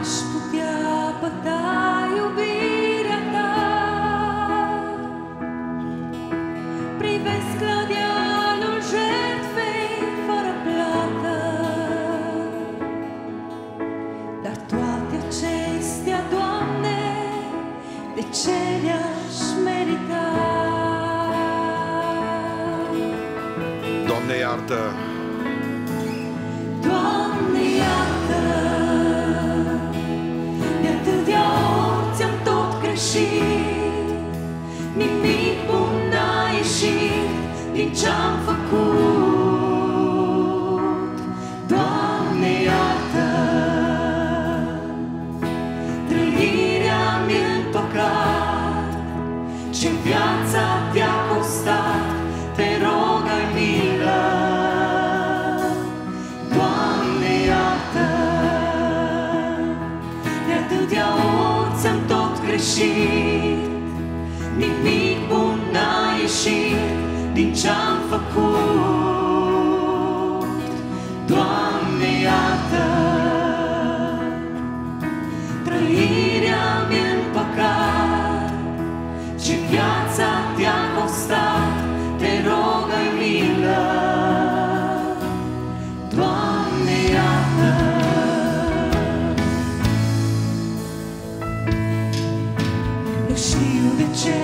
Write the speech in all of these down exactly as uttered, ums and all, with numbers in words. aș putea păta iubirea ta. Privesc la dealul jertfei fără plată, dar toate acestea, Doamne, de ce le-aș merita? Doamne, iartă! Nimic bun n-a ieșit din ce-am făcut. Doamne, iartă! Trăirea mi-a tocat și-n viața te-a costat. Te rog, ai milă! Doamne, iartă! De atâtea ori ți-am tot greșit, nimic bun n-a ieșit din ce-am făcut. Doamne, iartă! Trăirea mi-a-n păcat și viața te-a costat. Te rog, ai milă! Doamne, iartă! Nu știu de ce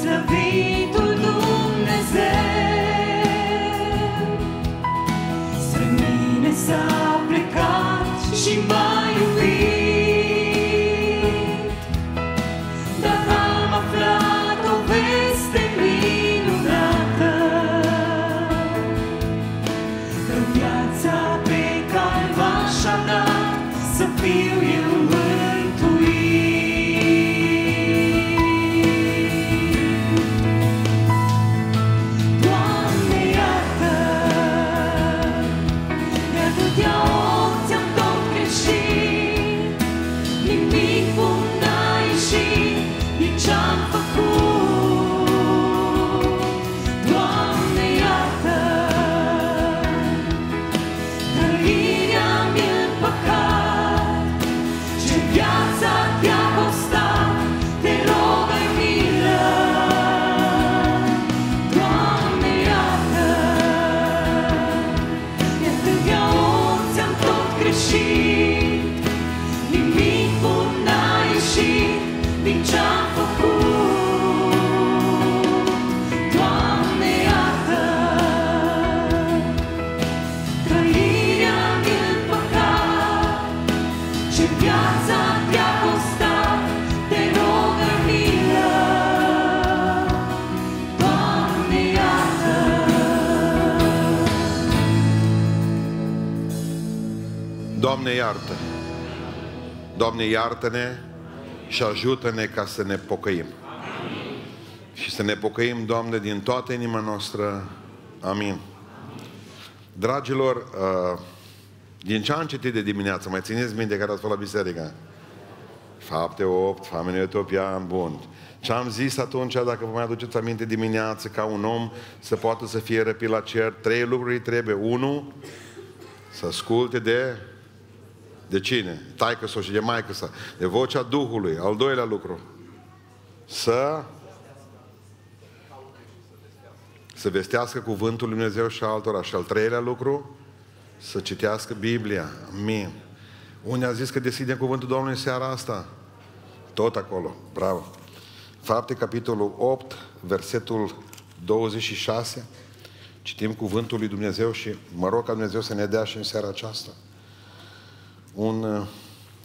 slăvitul Dumnezeu spre mine s-a plecat și m-a iubit, dar am aflat o veste minunată, că viața pe Calvar și-a dat să fiu eu mântuit. Doamne, iartă! Doamne, iartă-ne și ajută-ne ca să ne pocăim. Amin. Și să ne pocăim, Doamne, din toată inima noastră. Amin. Dragilor, din ce am citit de dimineață, mai țineți minte care ați fost la biserică? Fapte opt, familia Etiopia, bun. Ce am zis atunci, dacă vă mai aduceți aminte dimineață, ca un om să poată să fie răpit la cer, trei lucruri trebuie. Unu, să asculte de... De cine? Taică-sa și de maică-sa. De vocea Duhului. Al doilea lucru. Să... Să vestească cuvântul Lui Dumnezeu și altora. Și al treilea lucru, să citească Biblia. Amin. Unii a zis că deschidem cuvântul Domnului în seara asta. Tot acolo. Bravo. Fapte, capitolul opt, versetul douăzeci și șase. Citim cuvântul Lui Dumnezeu și mă rog ca Dumnezeu să ne dea și în seara aceasta un uh,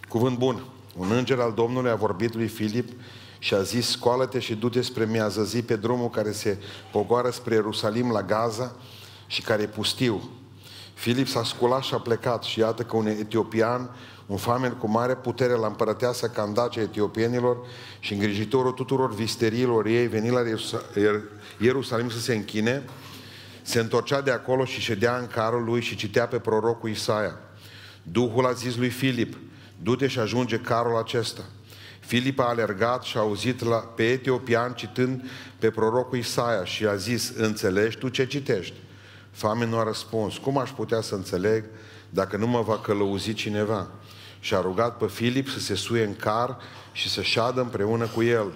cuvânt bun. Un înger al Domnului a vorbit lui Filip și a zis: scoală-te și du-te spre miază zi pe drumul care se pogoară spre Ierusalim la Gaza și care e pustiu. Filip s-a sculat și a plecat și iată că un etiopian, un famen cu mare putere la împărăteasa candace etiopienilor și îngrijitorul tuturor visterilor ei, venit la Ierusalim să se închine, se întorcea de acolo și ședea în carul lui și citea pe prorocul Isaia. Duhul a zis lui Filip: du-te și ajunge carul acesta. Filip a alergat și a auzit la, pe etiopian citând pe prorocul Isaia și a zis: înțelegi tu ce citești? Famenul a răspuns: cum aș putea să înțeleg dacă nu mă va călăuzi cineva? Și a rugat pe Filip să se suie în car și să șadă împreună cu el.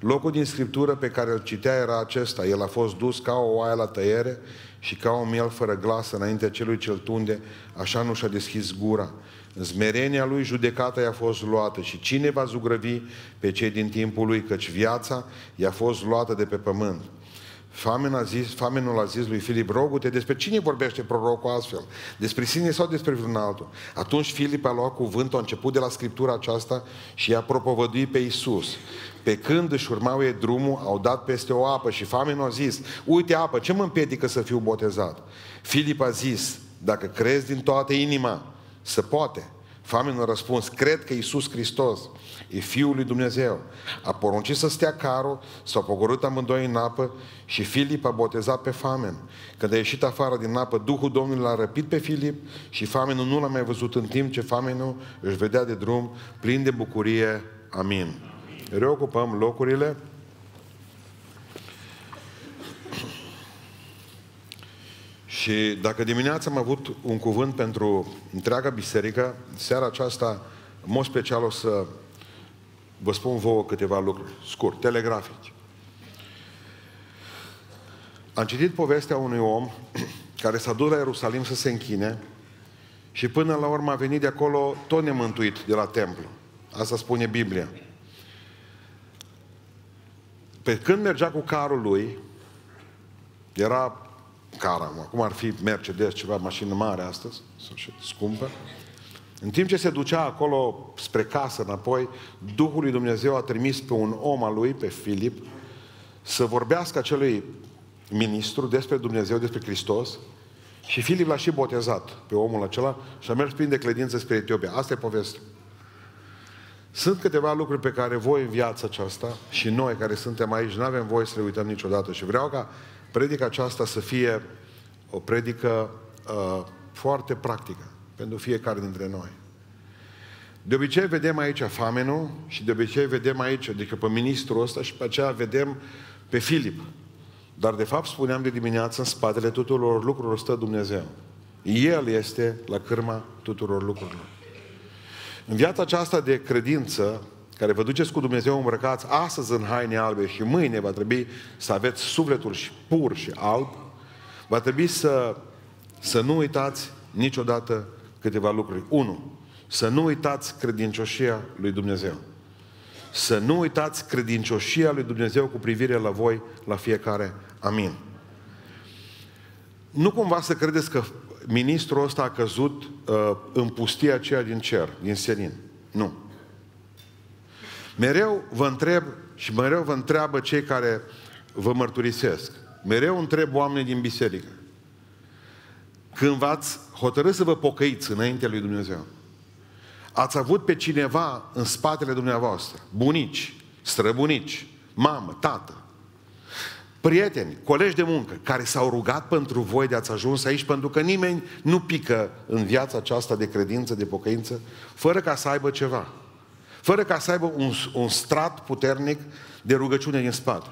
Locul din Scriptură pe care îl citea era acesta: el a fost dus ca o oaie la tăiere și ca o miel fără glasă înaintea celui ce-l tunde, așa nu și-a deschis gura. În smerenia lui judecata i-a fost luată și cine va zugrăvi pe cei din timpul lui, căci viața i-a fost luată de pe pământ. Famenul a zis, famenul a zis lui Filip: rogu-te, despre cine vorbește prorocul astfel? Despre sine sau despre vreun altul? Atunci Filip a luat cuvântul, a început de la Scriptura aceasta și i-a propovăduit pe Iisus. Pe când își urmau ei drumul, au dat peste o apă și famenul a zis: uite apă, ce mă împiedică să fiu botezat? Filip a zis: dacă crezi din toată inima, se poate. Famenul a răspuns: cred că Iisus Hristos e Fiul lui Dumnezeu. A poruncit să stea carul, s-au pogorât amândoi în apă și Filip a botezat pe famen. Când a ieșit afară din apă, Duhul Domnului l-a răpit pe Filip și famenul nu l-a mai văzut, în timp ce famenul își vedea de drum plin de bucurie. Amin. Reocupăm locurile. Și dacă dimineața am avut un cuvânt pentru întreaga biserică, seara aceasta, în mod special, o să vă spun vouă câteva lucruri, scurt, telegrafici. Am citit povestea unui om care s-a dus la Ierusalim să se închine și până la urmă a venit de acolo tot nemântuit de la templu. Asta spune Biblia. Pe când mergea cu carul lui, era cara, acum ar fi Mercedes, ceva mașină mare astăzi, scumpă. În timp ce se ducea acolo spre casă înapoi, Duhul lui Dumnezeu a trimis pe un om al lui, pe Filip, să vorbească acelui ministru despre Dumnezeu, despre Hristos, și Filip l-a și botezat pe omul acela și a mers plin de credință spre Etiopia. Asta e povestea. Sunt câteva lucruri pe care voi în viața aceasta și noi care suntem aici nu avem voie să le uităm niciodată și vreau ca predica aceasta să fie o predică uh, foarte practică pentru fiecare dintre noi. De obicei vedem aici famenul și de obicei vedem aici, adică pe ministrul ăsta, și pe aceea vedem pe Filip. Dar de fapt, spuneam de dimineață, în spatele tuturor lucrurilor stă Dumnezeu. El este la cârma tuturor lucrurilor. În viața aceasta de credință, care vă duceți cu Dumnezeu îmbrăcați astăzi în haine albe și mâine va trebui să aveți sufletul și pur și alb, va trebui să, să nu uitați niciodată câteva lucruri. Unu, să nu uitați credincioșia lui Dumnezeu. Să nu uitați credincioșia lui Dumnezeu cu privire la voi, la fiecare. Amin. Nu cumva să credeți că ministrul ăsta a căzut uh, în pustia aceea din cer, din senin. Nu. Mereu vă întreb și mereu vă întreabă cei care vă mărturisesc. Mereu întreb oamenii din biserică: când v-ați hotărât să vă pocăiți înaintea lui Dumnezeu, ați avut pe cineva în spatele dumneavoastră? Bunici, străbunici, mamă, tată, prieteni, colegi de muncă care s-au rugat pentru voi de ați ajuns aici, pentru că nimeni nu pică în viața aceasta de credință, de pocăință, fără ca să aibă ceva. Fără ca să aibă un, un strat puternic de rugăciune din spate.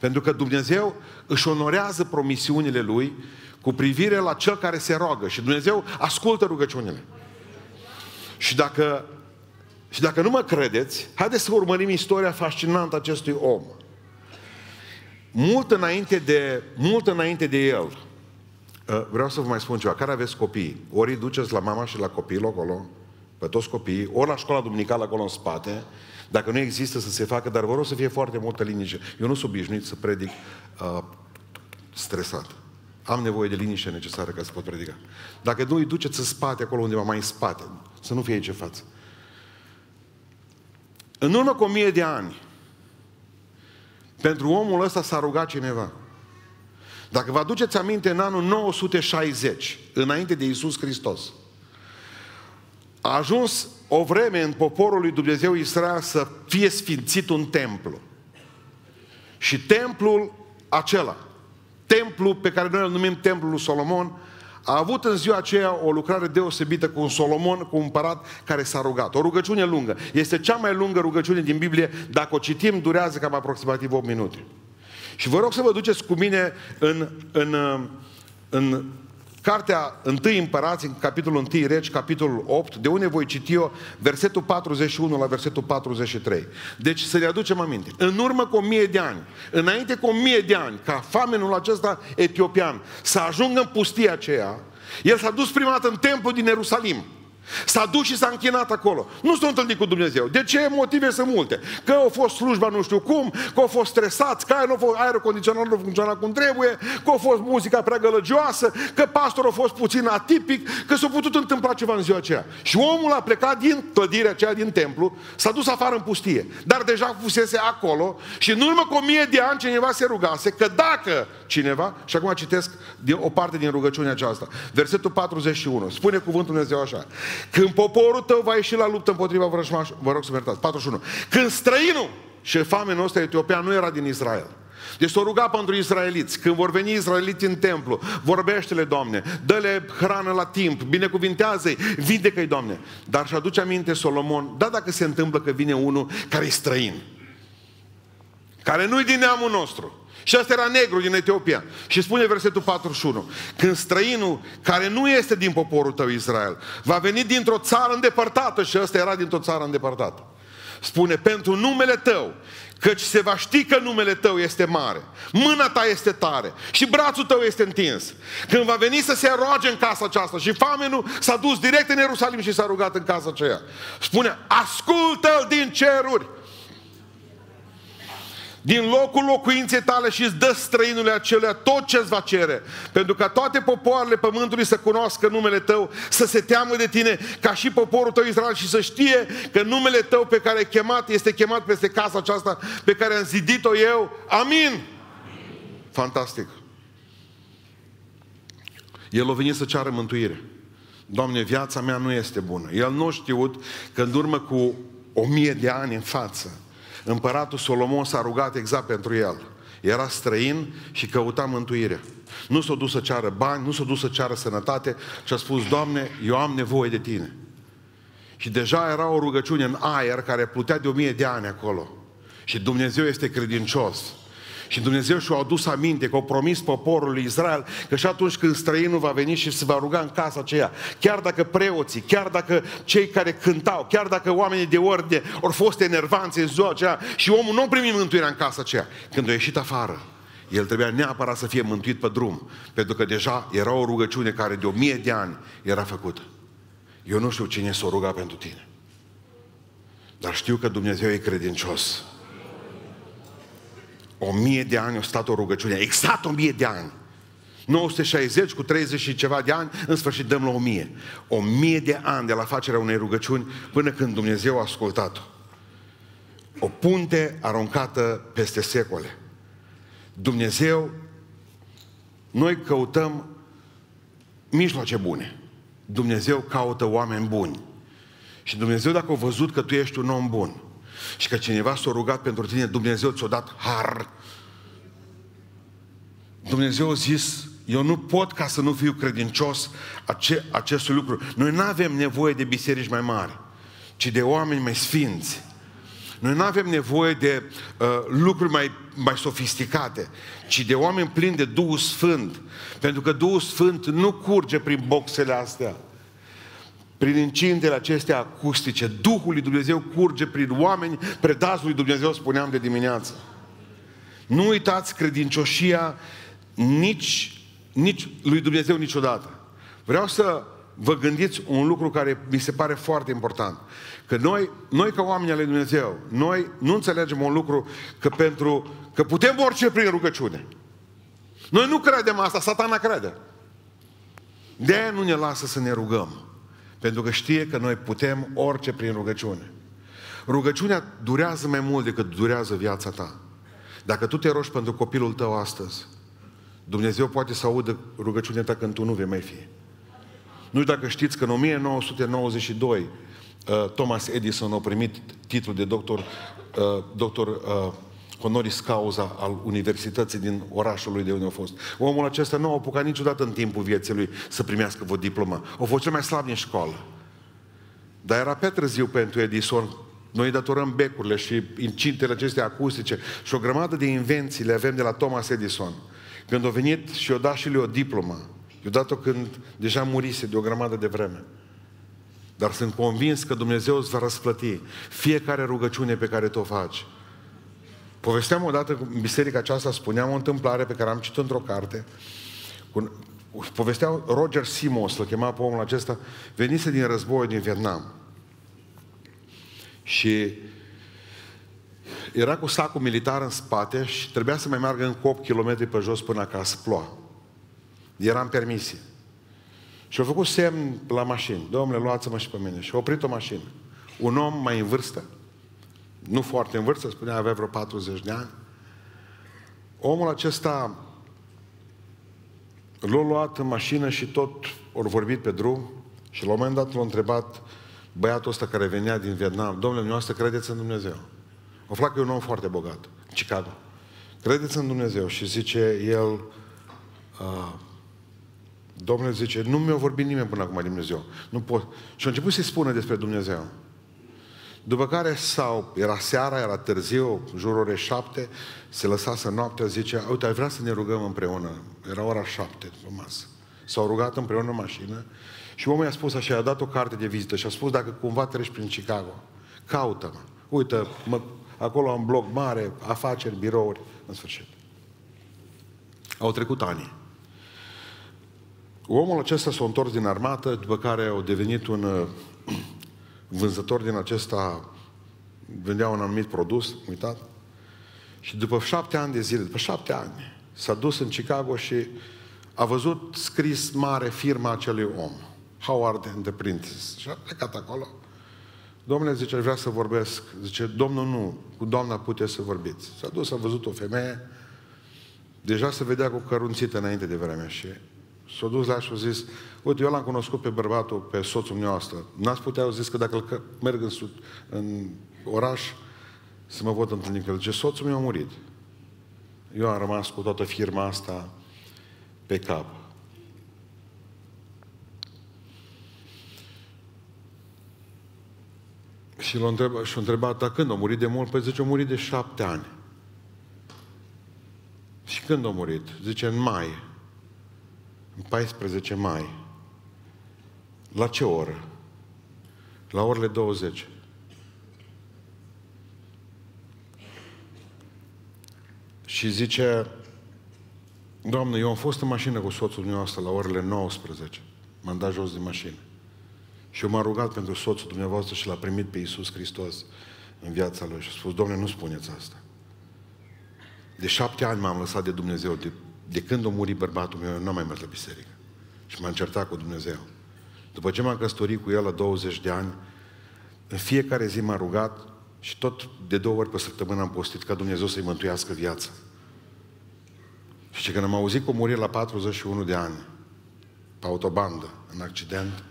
Pentru că Dumnezeu își onorează promisiunile Lui cu privire la cel care se roagă. Și Dumnezeu ascultă rugăciunile. Și dacă, și dacă nu mă credeți, haideți să urmărim istoria fascinantă a acestui om. Mult înainte de, mult înainte de el, vreau să vă mai spun ceva. Care aveți copii? Ori duceți la mama și la copilul acolo, pe toți copiii, ori la școala duminicală acolo în spate, dacă nu există să se facă, dar vă rog să fie foarte multă liniște. Eu nu sunt obișnuit să predic uh, stresat. Am nevoie de liniște necesară ca să pot predica. Dacă nu, îi duceți în spate, acolo undeva mai în spate, să nu fie aici în față. În urmă cu o mie de ani, pentru omul ăsta s-a rugat cineva. Dacă vă aduceți aminte, în anul nouă sute șaizeci, înainte de Iisus Hristos, a ajuns o vreme în poporul lui Dumnezeu Israel să fie sfințit un templu. Și templul acela, templul pe care noi îl numim templul lui Solomon, a avut în ziua aceea o lucrare deosebită cu un Solomon, cu un împărat care s-a rugat. O rugăciune lungă. Este cea mai lungă rugăciune din Biblie. Dacă o citim, durează cam aproximativ opt minute. Și vă rog să vă duceți cu mine în, în, în Cartea Întâi Împărați, în capitolul unu Regi, capitolul opt, de unde voi citi eu versetul patruzeci și unu la versetul patruzeci și trei. Deci să ne aducem aminte. În urmă cu o mie de ani, înainte cu o mie de ani, ca famenul acesta etiopian să ajungă în pustia aceea, el s-a dus prima dată în templul din Ierusalim. S-a dus și s-a închinat acolo. Nu s-a întâlnit cu Dumnezeu. De ce? Motive sunt multe. Că au fost slujba nu știu cum, că au fost stresați, că aerul condiționat nu funcționa cum trebuie, că au fost muzica prea gălăgioasă, că pastorul a fost puțin atipic, că s-a putut întâmpla ceva în ziua aceea. Și omul a plecat din clădirea aceea, din templu, s-a dus afară în pustie. Dar deja fusese acolo și în urmă cu o mie de ani cineva se rugase că dacă cineva, și acum citesc o parte din rugăciunea aceasta, versetul patruzeci și unu, spune cuvântul Dumnezeu așa: când poporul tău va ieși la luptă împotriva vrăjmașului, vă rog să mă iertați, patruzeci și unu. Când străinul, și famenul ăsta etiopian nu era din Israel. Deci s-o ruga pentru israeliți. Când vor veni israeliți în templu, vorbește-le, Doamne, dă-le hrană la timp, binecuvintează-i, vindecă-i, Doamne. Dar și aduce aminte Solomon, da, dacă se întâmplă că vine unul care e străin, care nu-i din neamul nostru. Și asta era negru din Etiopia. Și spune versetul patruzeci și unu: când străinul care nu este din poporul tău Israel va veni dintr-o țară îndepărtată, și ăsta era dintr-o țară îndepărtată, spune, pentru numele tău, căci se va ști că numele tău este mare, mâna ta este tare și brațul tău este întins. Când va veni să se roage în casa aceasta, și famenul s-a dus direct în Ierusalim și s-a rugat în casa aceea, spune, ascultă-l din ceruri, din locul locuinței tale, și îți dă străinului acelea tot ce îți va cere, pentru ca toate popoarele pământului să cunoască numele tău, să se teamă de tine ca și poporul tău Israel, și să știe că numele tău pe care ai chemat este chemat peste casa aceasta pe care am zidit-o eu. Amin. Amin. Fantastic. El a venit să ceară mântuire. Doamne, viața mea nu este bună. El nu a știut că în urmă cu o mie de ani în față împăratul Solomon s-a rugat exact pentru el. Era străin și căuta mântuire. Nu s-a dus să ceară bani, nu s-a dus să ceară sănătate, ci a spus, Doamne, eu am nevoie de Tine. Și deja era o rugăciune în aer care plutea de o mie de ani acolo. Și Dumnezeu este credincios. Și Dumnezeu și-a adus aminte că a promis poporului Israel că și atunci când străinul va veni și se va ruga în casa aceea, chiar dacă preoții, chiar dacă cei care cântau, chiar dacă oamenii de ordine au fost enervanți în ziua aceea și omul nu a primit mântuirea în casa aceea, când a ieșit afară, el trebuia neapărat să fie mântuit pe drum, pentru că deja era o rugăciune care de o mie de ani era făcută. Eu nu știu cine s-o ruga pentru tine, dar știu că Dumnezeu e credincios. O mie de ani a stat o rugăciune, exact o mie de ani. nouă sute șaizeci cu treizeci și ceva de ani, în sfârșit dăm la o mie. O mie de ani de la facerea unei rugăciuni până când Dumnezeu a ascultat-o. O punte aruncată peste secole. Dumnezeu, noi căutăm mijloace bune. Dumnezeu caută oameni buni. Și Dumnezeu, dacă a văzut că tu ești un om bun și că cineva s-a rugat pentru tine, Dumnezeu ți-a dat har. Dumnezeu a zis, eu nu pot ca să nu fiu credincios ace, acest lucru. Noi nu avem nevoie de biserici mai mari, ci de oameni mai sfinți. Noi nu avem nevoie de uh, lucruri mai, mai sofisticate, ci de oameni plini de Duhul Sfânt. Pentru că Duhul Sfânt nu curge prin boxele astea, prin incintele acestea acustice. Duhul lui Dumnezeu curge prin oameni predați lui Dumnezeu, spuneam de dimineață. Nu uitați credincioșia nici, nici lui Dumnezeu niciodată. Vreau să vă gândiți un lucru care mi se pare foarte important. Că noi, noi ca oameni ale Dumnezeu, noi nu înțelegem un lucru, că, pentru, că putem orice prin rugăciune. Noi nu credem asta, Satana crede. De-aia nu ne lasă să ne rugăm. Pentru că știe că noi putem orice prin rugăciune. Rugăciunea durează mai mult decât durează viața ta. Dacă tu te rogi pentru copilul tău astăzi, Dumnezeu poate să audă rugăciunea ta când tu nu vei mai fi. Nu știu dacă știți că în o mie nouă sute nouăzeci și doi Thomas Edison a primit titlul de doctor, doctor honoris causa al Universității din orașul lui de unde a fost. Omul acesta nu a apucat niciodată în timpul vieții lui să primească o diplomă. A fost cel mai slab din școală. Dar era pe târziu pentru Edison. Noi datorăm becurile și incintele acestea acustice și o grămadă de invenții le avem de la Thomas Edison. Când a venit și i-a dat și lui o diplomă, Eu dat-o când deja murise de o grămadă de vreme. Dar sunt convins că Dumnezeu îți va răsplăti fiecare rugăciune pe care tu o faci. Povesteam odată în biserica aceasta, spuneam o întâmplare pe care am citit într-o carte. Povesteau Roger Simons, l-a chemat pe omul acesta, venise din războiul din Vietnam. Și era cu sacul militar în spate și trebuia să mai meargă încă opt kilometri pe jos până acasă, ploua. Era în permisie. Și-a făcut semn la mașini. Domnule, luați-mă și pe mine. Și-a oprit o mașină. Un om mai în vârstă, nu foarte în vârstă, spunea, avea vreo patruzeci de ani. Omul acesta l-a luat în mașină și tot au vorbit pe drum și la un moment dat l-a întrebat băiatul ăsta care venea din Vietnam, domnule, dumneavoastră credeți în Dumnezeu? O plac că e un om foarte bogat, Chicago. Credeți în Dumnezeu? Și zice el, uh, domnule, zice, nu mi-a vorbit nimeni până acum de Dumnezeu. Nu pot. Și a început să-i spună despre Dumnezeu. După care sau era seara, era târziu, în jurul orei șapte, se lăsase noaptea, zice, uite, ai vrea să ne rugăm împreună. Era ora șapte după masă. S-au rugat împreună în mașină și omul i-a spus așa, i-a dat o carte de vizită și a spus, dacă cumva treci prin Chicago, caută-mă. Uite, mă, acolo am bloc mare, afaceri, birouri, în sfârșit. Au trecut ani. Omul acesta s-a întors din armată, după care a devenit un vânzător din acesta, vândea un anumit produs, uitat, și după șapte ani de zile, după șapte ani, s-a dus în Chicago și a văzut scris mare firma acelui om, Howard Enterprises, și a plecat acolo. Domnule, zice, aș vrea să vorbesc. Zice, domnul, nu, cu doamna puteți să vorbiți. S-a dus, a văzut o femeie, deja se vedea cu cărunțită înainte de vreme și s-a dus la și a zis, uite, eu l-am cunoscut pe bărbatul, pe soțul dumneavoastră. N-ați putea, au zis, că dacă merg în, sud, în oraș, să mă pot întâlni cu el. Zice, soțul meu a murit. Eu am rămas cu toată firma asta pe cap. Și l-a întrebat, și-a întrebat, dar când a murit de mult? Păi zice, a murit de șapte ani. Și când a murit? Zice, în mai. În paisprezece mai. La ce oră? La orele douăzeci. Și zice, Doamne, eu am fost în mașină cu soțul dumneavoastră la orele nouăsprezece. M-am dat jos din mașină. Și eu m-am rugat pentru soțul dumneavoastră și l-a primit pe Iisus Hristos în viața lui. Și a spus, Doamne, nu spuneți asta. De șapte ani m-am lăsat de Dumnezeu. De, de când a murit bărbatul meu, eu n-am mai mers la biserică. Și m-am certat cu Dumnezeu. După ce m-am căsătorit cu el la douăzeci de ani, în fiecare zi m-am rugat și tot de două ori pe săptămână am postit ca Dumnezeu să-i mântuiască viața. Și când am auzit că a murit la patruzeci și unu de ani, pe autobandă, în accident,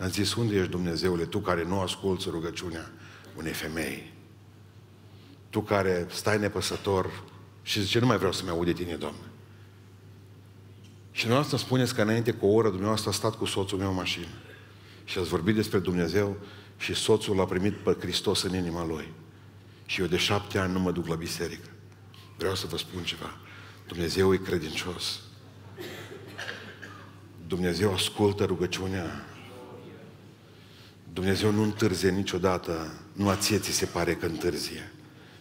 am zis, unde ești, Dumnezeule, tu care nu asculți rugăciunea unei femei? Tu care stai nepăsător și zice, nu mai vreau să-mi aud de tine, Doamne. Și dumneavoastră îmi spuneți că înainte cu o oră dumneavoastră a stat cu soțul meu în mașină și ați vorbit despre Dumnezeu și soțul l-a primit pe Hristos în inima lui. Și eu de șapte ani nu mă duc la biserică. Vreau să vă spun ceva. Dumnezeu e credincios. Dumnezeu ascultă rugăciunea. Dumnezeu nu întârzie niciodată, nu a ție ți se pare că întârzie.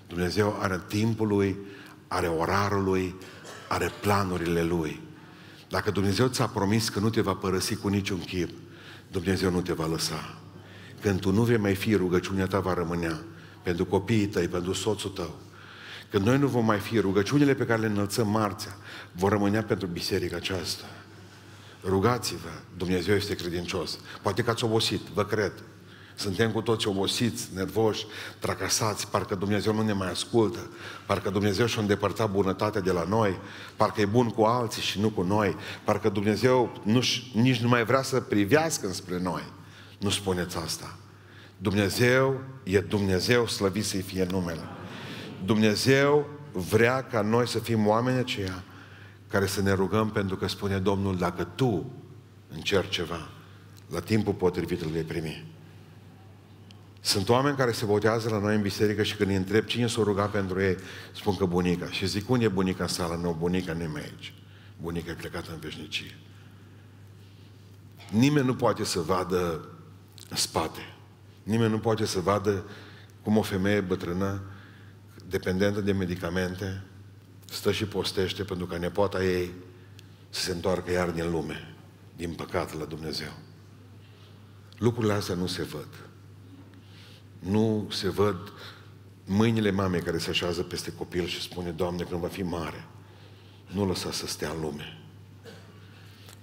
Dumnezeu are timpul lui, are orarul lui, are planurile lui. Dacă Dumnezeu ți-a promis că nu te va părăsi cu niciun chip, Dumnezeu nu te va lăsa. Când tu nu vei mai fi, rugăciunea ta va rămânea pentru copiii tăi, pentru soțul tău. Când noi nu vom mai fi, rugăciunile pe care le înălțăm marțea vor rămânea pentru biserica aceasta. Rugați-vă, Dumnezeu este credincios. Poate că ați obosit, vă cred. Suntem cu toți obosiți, nervoși, tracasați, parcă Dumnezeu nu ne mai ascultă, parcă Dumnezeu și-a îndepărtat bunătatea de la noi, parcă e bun cu alții și nu cu noi, parcă Dumnezeu nu, nici nu mai vrea să privească înspre noi. Nu spuneți asta. Dumnezeu e Dumnezeu, slăvit să-i fie numele. Dumnezeu vrea ca noi să fim oameni aceia care să ne rugăm, pentru că spune Domnul, dacă tu încerci ceva, la timpul potrivit îl vei primi. Sunt oameni care se botează la noi în biserică și când îi întreb cine s-o ruga pentru ei, spun că bunica. Și zic, unde e bunica în sală? Nu, bunica nu e mai aici. Bunica e plecată în veșnicie. Nimeni nu poate să vadă spate. Nimeni nu poate să vadă cum o femeie bătrână, dependentă de medicamente, stă și postește pentru ca nepoata ei să se întoarcă iar din lume, din păcat, la Dumnezeu. Lucrurile astea nu se văd. Nu se văd mâinile mamei care se așează peste copil și spune: Doamne, când va fi mare, nu lăsa să stea în lume.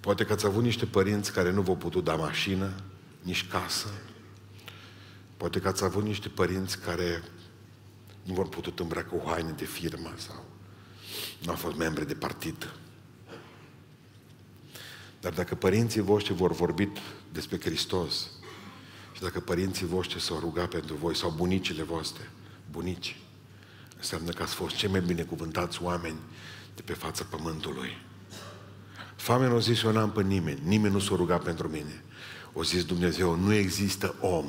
Poate că ați avut niște părinți care nu v-au putut da mașină, nici casă. Poate că ați avut niște părinți care nu v-au putut îmbrăca cu haine de firmă sau nu au fost membri de partid. Dar dacă părinții voștri vor vorbi despre Hristos și dacă părinții voștri s-au rugat pentru voi sau bunicile voastre, bunici, înseamnă că ați fost cei mai binecuvântați oameni de pe fața pământului. Famenul a zis: eu n-am pe nimeni, nimeni nu s-a rugat pentru mine. O zis Dumnezeu: nu există om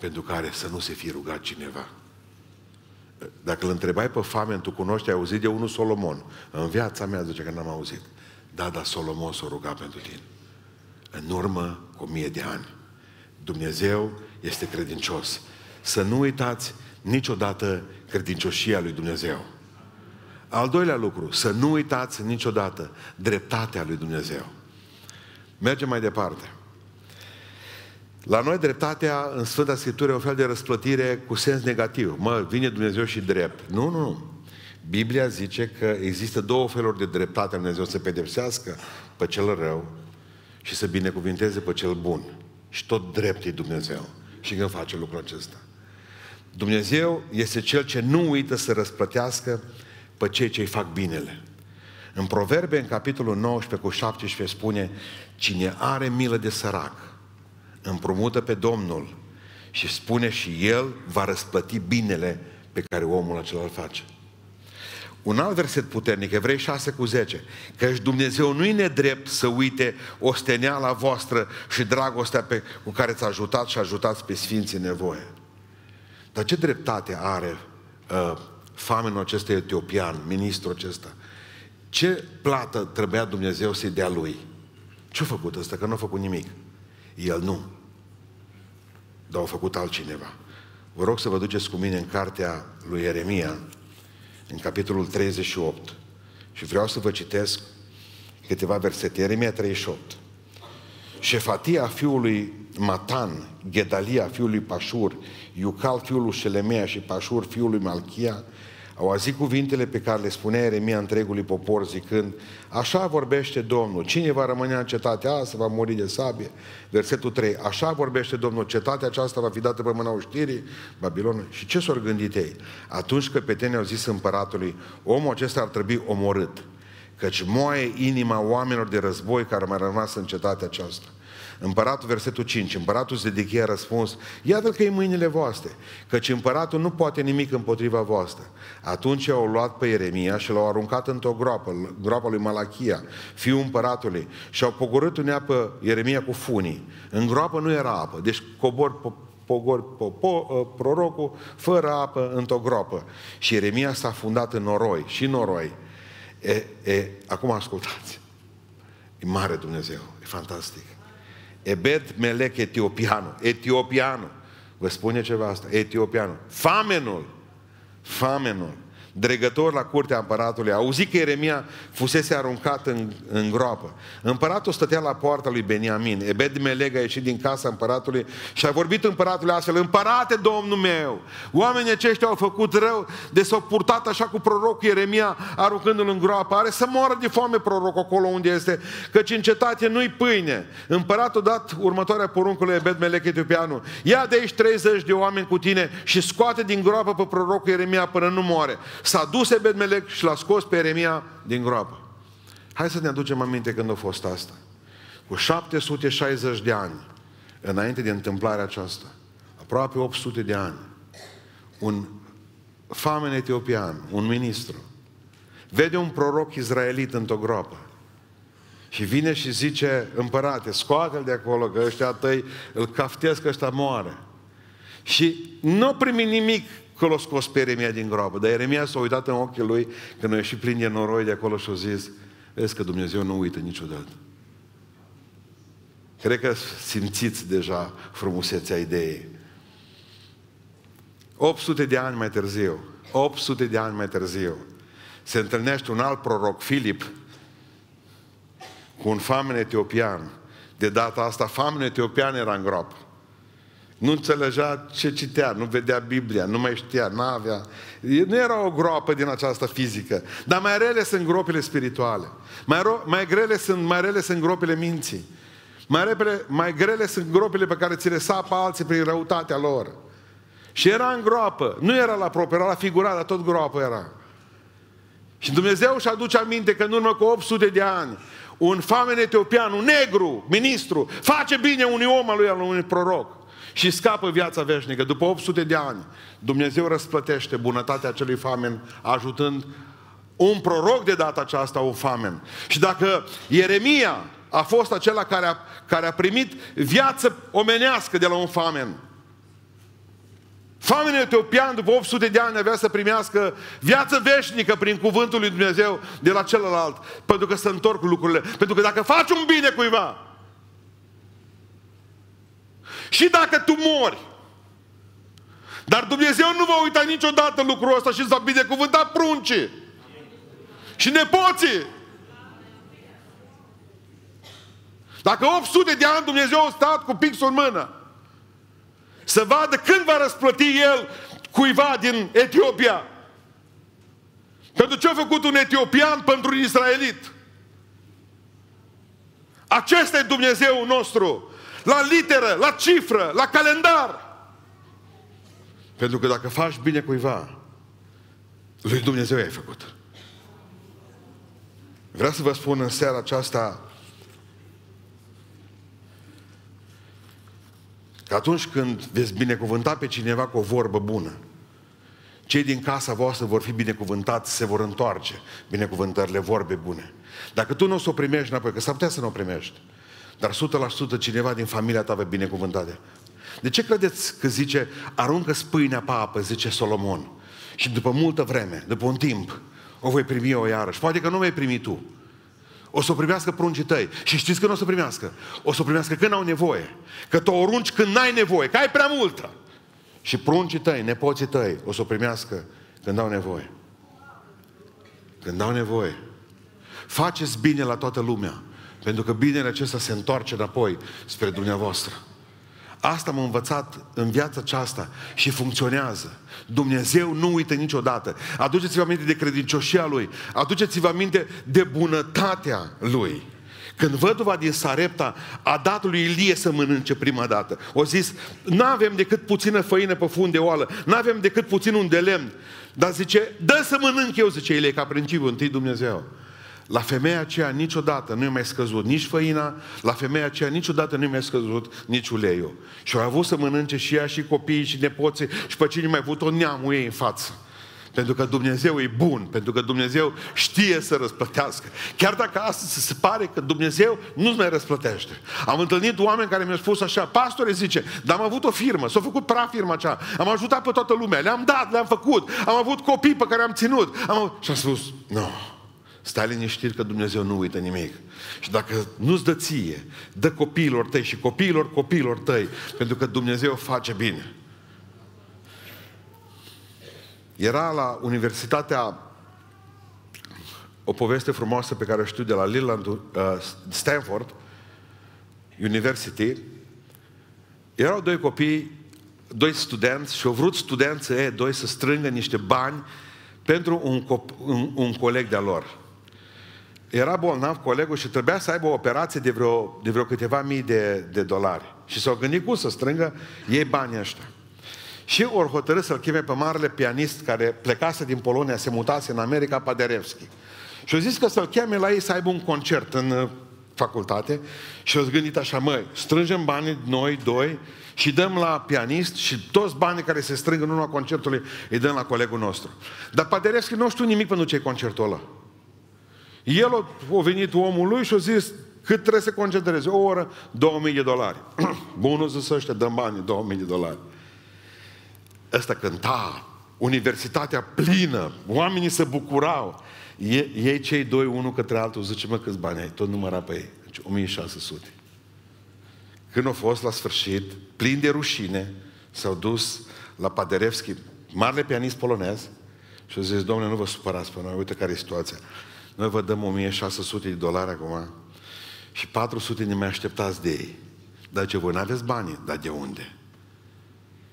pentru care să nu se fi rugat cineva. Dacă îl întrebai pe Famen: tu cunoști, ai auzit de unul Solomon? În viața mea, zice că n-am auzit. Da, dar Solomon s-a rugat pentru tine. În urmă cu o mie de ani. Dumnezeu este credincios. Să nu uitați niciodată credincioșia lui Dumnezeu. Al doilea lucru, să nu uitați niciodată dreptatea lui Dumnezeu. Mergem mai departe. La noi dreptatea în Sfânta Scriptură e un fel de răsplătire cu sens negativ. Mă, vine Dumnezeu și drept. Nu, nu, nu. Biblia zice că există două feluri de dreptate a lui Dumnezeu: să pedepsească pe cel rău și să binecuvinteze pe cel bun. Și tot drept e Dumnezeu. Și când face lucrul acesta, Dumnezeu este Cel ce nu uită să răsplătească pe cei ce-i fac binele. În Proverbe, în capitolul nouăsprezece cu șaptesprezece, spune: cine are milă de sărac, împrumută pe Domnul și spune și El va răsplăti binele pe care omul acela îl face. Un alt verset puternic, Evrei șase cu zece: căci Dumnezeu nu-i nedrept să uite osteneala voastră și dragostea pe, cu care ți-a ajutat și ajutați pe sfinții nevoie. Dar ce dreptate are uh, famenul acesta etiopian, ministrul acesta? Ce plată trebuia Dumnezeu să-i dea lui? Ce-a făcut ăsta? Că nu a făcut nimic. El nu. Dar a făcut altcineva. Vă rog să vă duceți cu mine în cartea lui Ieremia, în capitolul treizeci și opt. Și vreau să vă citesc câteva versete. Ieremia treizeci și opt. Șefatia fiului Matan, Gedalia fiul lui Pașur, Iucal fiul lui Șelemea și Pașur fiul lui Malchia au auzit cuvintele pe care le spunea Ieremia întregului popor, zicând: așa vorbește Domnul, cine va rămâne în cetatea asta va muri de sabie. Versetul trei, așa vorbește Domnul, cetatea aceasta va fi dată pe mâna oștirii Babilonului. Și ce s-au gândit ei? Atunci căpetenii au zis împăratului: omul acesta ar trebui omorât, căci moaie inima oamenilor de război care mai rămas în cetatea aceasta. Împăratul, versetul cinci, împăratul Zedechia a răspuns: iată că e mâinile voastre, căci împăratul nu poate nimic împotriva voastră. Atunci au luat pe Ieremia și l-au aruncat într-o groapă, groapa lui Malachia, fiul împăratului, și au pogorât unea pe Ieremia cu funii. În groapă nu era apă, deci cobor pe pogori prorocul fără apă într-o groapă. Și Ieremia s-a fundat în noroi și noroi. E, e, acum ascultați, e mare Dumnezeu, e fantastic. Ebed-Melec etiopianul, etiopianul, vă spune ceva asta, etiopianul, famenul, famenul, dregător la curtea împăratului, a auzit că Ieremia fusese aruncat în, în groapă. Împăratul stătea la poarta lui Beniamin. Ebed-Melec a ieșit din casa împăratului și a vorbit împăratului astfel: împărate, domnul meu, oamenii aceștia au făcut rău de s-au purtat așa cu prorocul Ieremia, aruncându-l în groapă. Are să moară de foame prorocul acolo unde este, căci în cetate nu-i pâine. Împăratul a dat următoarea poruncă lui Ebed-Melec etiopianul: ia de aici treizeci de oameni cu tine și scoate din groapă pe prorocul Ieremia până nu moare. S-a dus Ebed-Melec și l-a scos pe Ieremia din groapă. Hai să ne aducem aminte când a fost asta. Cu șapte sute șaizeci de ani înainte de întâmplarea aceasta, aproape opt sute de ani, un famen etiopian, un ministru, vede un proroc izraelit într-o groapă și vine și zice: împărate, scoate-l de acolo, că ăștia tăi îl caftesc, că ăștia moare. Și nu primi nimic că l-a scos pe Ieremia din groapă. Dar Ieremia s-a uitat în ochii lui când a ieșit plin de noroi de acolo și a zis: vezi că Dumnezeu nu uită niciodată. Cred că simțiți deja frumusețea ideii. opt sute de ani mai târziu, opt sute de ani mai târziu, se întâlnește un alt proroc, Filip, cu un famen etiopian. De data asta, famenul etiopian era în groapă. Nu înțelegea ce citea, nu vedea Biblia, nu mai știa, n-avea. Nu era o groapă din aceasta fizică. Dar mai rele sunt gropile spirituale. Mai, mai, grele sunt, mai rele sunt gropile minții. Mai, repede, mai grele sunt gropile pe care ți le sapă alții prin răutatea lor. Și era în groapă. Nu era la propriu, era la figurat, dar tot groapă era. Și Dumnezeu își aduce aminte că în urmă cu opt sute de ani, un famen etiopian, un negru, ministru, face bine unui om al lui, al unui proroc. Și scapă viața veșnică. După opt sute de ani, Dumnezeu răsplătește bunătatea acelui famen, ajutând un proroc de data aceasta, un famen. Și dacă Ieremia a fost acela care a, care a primit viață omenească de la un famen, famenul etiopian, după opt sute de ani, avea să primească viață veșnică prin cuvântul lui Dumnezeu de la celălalt, pentru că se întorc lucrurile. Pentru că dacă faci un bine cuiva, și dacă tu mori, dar Dumnezeu nu va uita niciodată lucrul ăsta și îți va binecuvânta pruncii și nepoții. Dacă opt sute de ani Dumnezeu a stat cu pixul în mână să vadă când va răsplăti El cuiva din Etiopia. Pentru ce a făcut un etiopian pentru un israelit? Acesta e Dumnezeul nostru. La literă, la cifră, la calendar. Pentru că dacă faci bine cuiva, lui Dumnezeu i-ai făcut. Vreau să vă spun în seara aceasta că atunci când veți binecuvânta pe cineva cu o vorbă bună, cei din casa voastră vor fi binecuvântați, se vor întoarce binecuvântările, vorbe bune. Dacă tu nu o să o primești înapoi, că s-ar putea să nu o primești, dar o sută la sută cineva din familia ta va binecuvântate. De ce credeți că zice, aruncă pâinea pe apă, zice Solomon, și după multă vreme, după un timp, o voi primi eu iarăși. Poate că nu o vei primi tu. O să o primească pruncii tăi. Și știți că nu o să primească. O să o primească când au nevoie. Că tu o arunci când n-ai nevoie, că ai prea multă. Și pruncii tăi, nepoții tăi, o să o primească când au nevoie. Când au nevoie. Faceți bine la toată lumea. Pentru că binele acesta se întoarce înapoi spre dumneavoastră. Asta m-am învățat în viața aceasta și funcționează. Dumnezeu nu uită niciodată. Aduceți-vă aminte de credincioșia Lui. Aduceți-vă aminte de bunătatea Lui. Când văduva din Sarepta a dat lui Ilie să mănânce prima dată, o zis, n-avem decât puțină făină pe fund de oală, n-avem decât puțin un de lemn. Dar zice, dă să mănânc eu, zice Ilie, ca principiu, întâi Dumnezeu. La femeia aceea niciodată nu i-a mai scăzut nici făina, la femeia aceea niciodată nu i-a mai scăzut nici uleiul. Și au avut să mănânce și ea, și copiii, și nepoții, și pe cine mai avut o neamul ei în față. Pentru că Dumnezeu e bun, pentru că Dumnezeu știe să răsplătească. Chiar dacă astăzi se pare că Dumnezeu nu-ți mai răsplătește. Am întâlnit oameni care mi-au spus așa, pastore, zice, dar am avut o firmă, s-a făcut prafirma aceea, am ajutat pe toată lumea, le-am dat, le-am făcut, am avut copii pe care am ținut. Am... Și am spus, nu... No. Stai liniștit că Dumnezeu nu uită nimic. Și dacă nu-ți dă ție, dă copiilor tăi și copiilor copiilor tăi, pentru că Dumnezeu face bine. Era la Universitatea o poveste frumoasă pe care o știu de la Leland uh, Stanford University. Erau doi copii, doi studenți și au vrut studenții ei doi să strângă niște bani pentru un, cop- un, un coleg de-a lor. Era bolnav colegul și trebuia să aibă o operație de vreo, de vreo câteva mii de, de dolari. Și s-au gândit cum să strângă ei banii ăștia. Și ori hotărât să-l cheme pe marele pianist care plecase din Polonia, se mutase în America, Paderewski. Și au zis că să-l cheme la ei să aibă un concert în facultate. Și au gândit așa, măi, strângem banii noi doi și dăm la pianist și toți banii care se strâng în urma concertului îi dăm la colegul nostru. Dar Paderewski nu știu nimic pentru ce-i concertul ăla. El a, a venit omul lui și a zis cât trebuie să concentreze, o oră, două mii de dolari. Bunul zis ăștia, dăm banii, două mii de dolari. Ăsta cânta, universitatea plină, oamenii se bucurau. Ei, ei cei doi, unul către altul, zice, mă, câți bani ai? Tot număra pe ei. o mie șase sute. Când au fost la sfârșit, plin de rușine, s-au dus la Paderewski, marele pianist polonez, și au zis: Domnule, nu vă supărați pe noi, uite care e situația. Noi vă dăm o mie șase sute de dolari acum și patru sute ne mai așteptați de ei. Dar ce, voi n-aveți banii, dar de unde?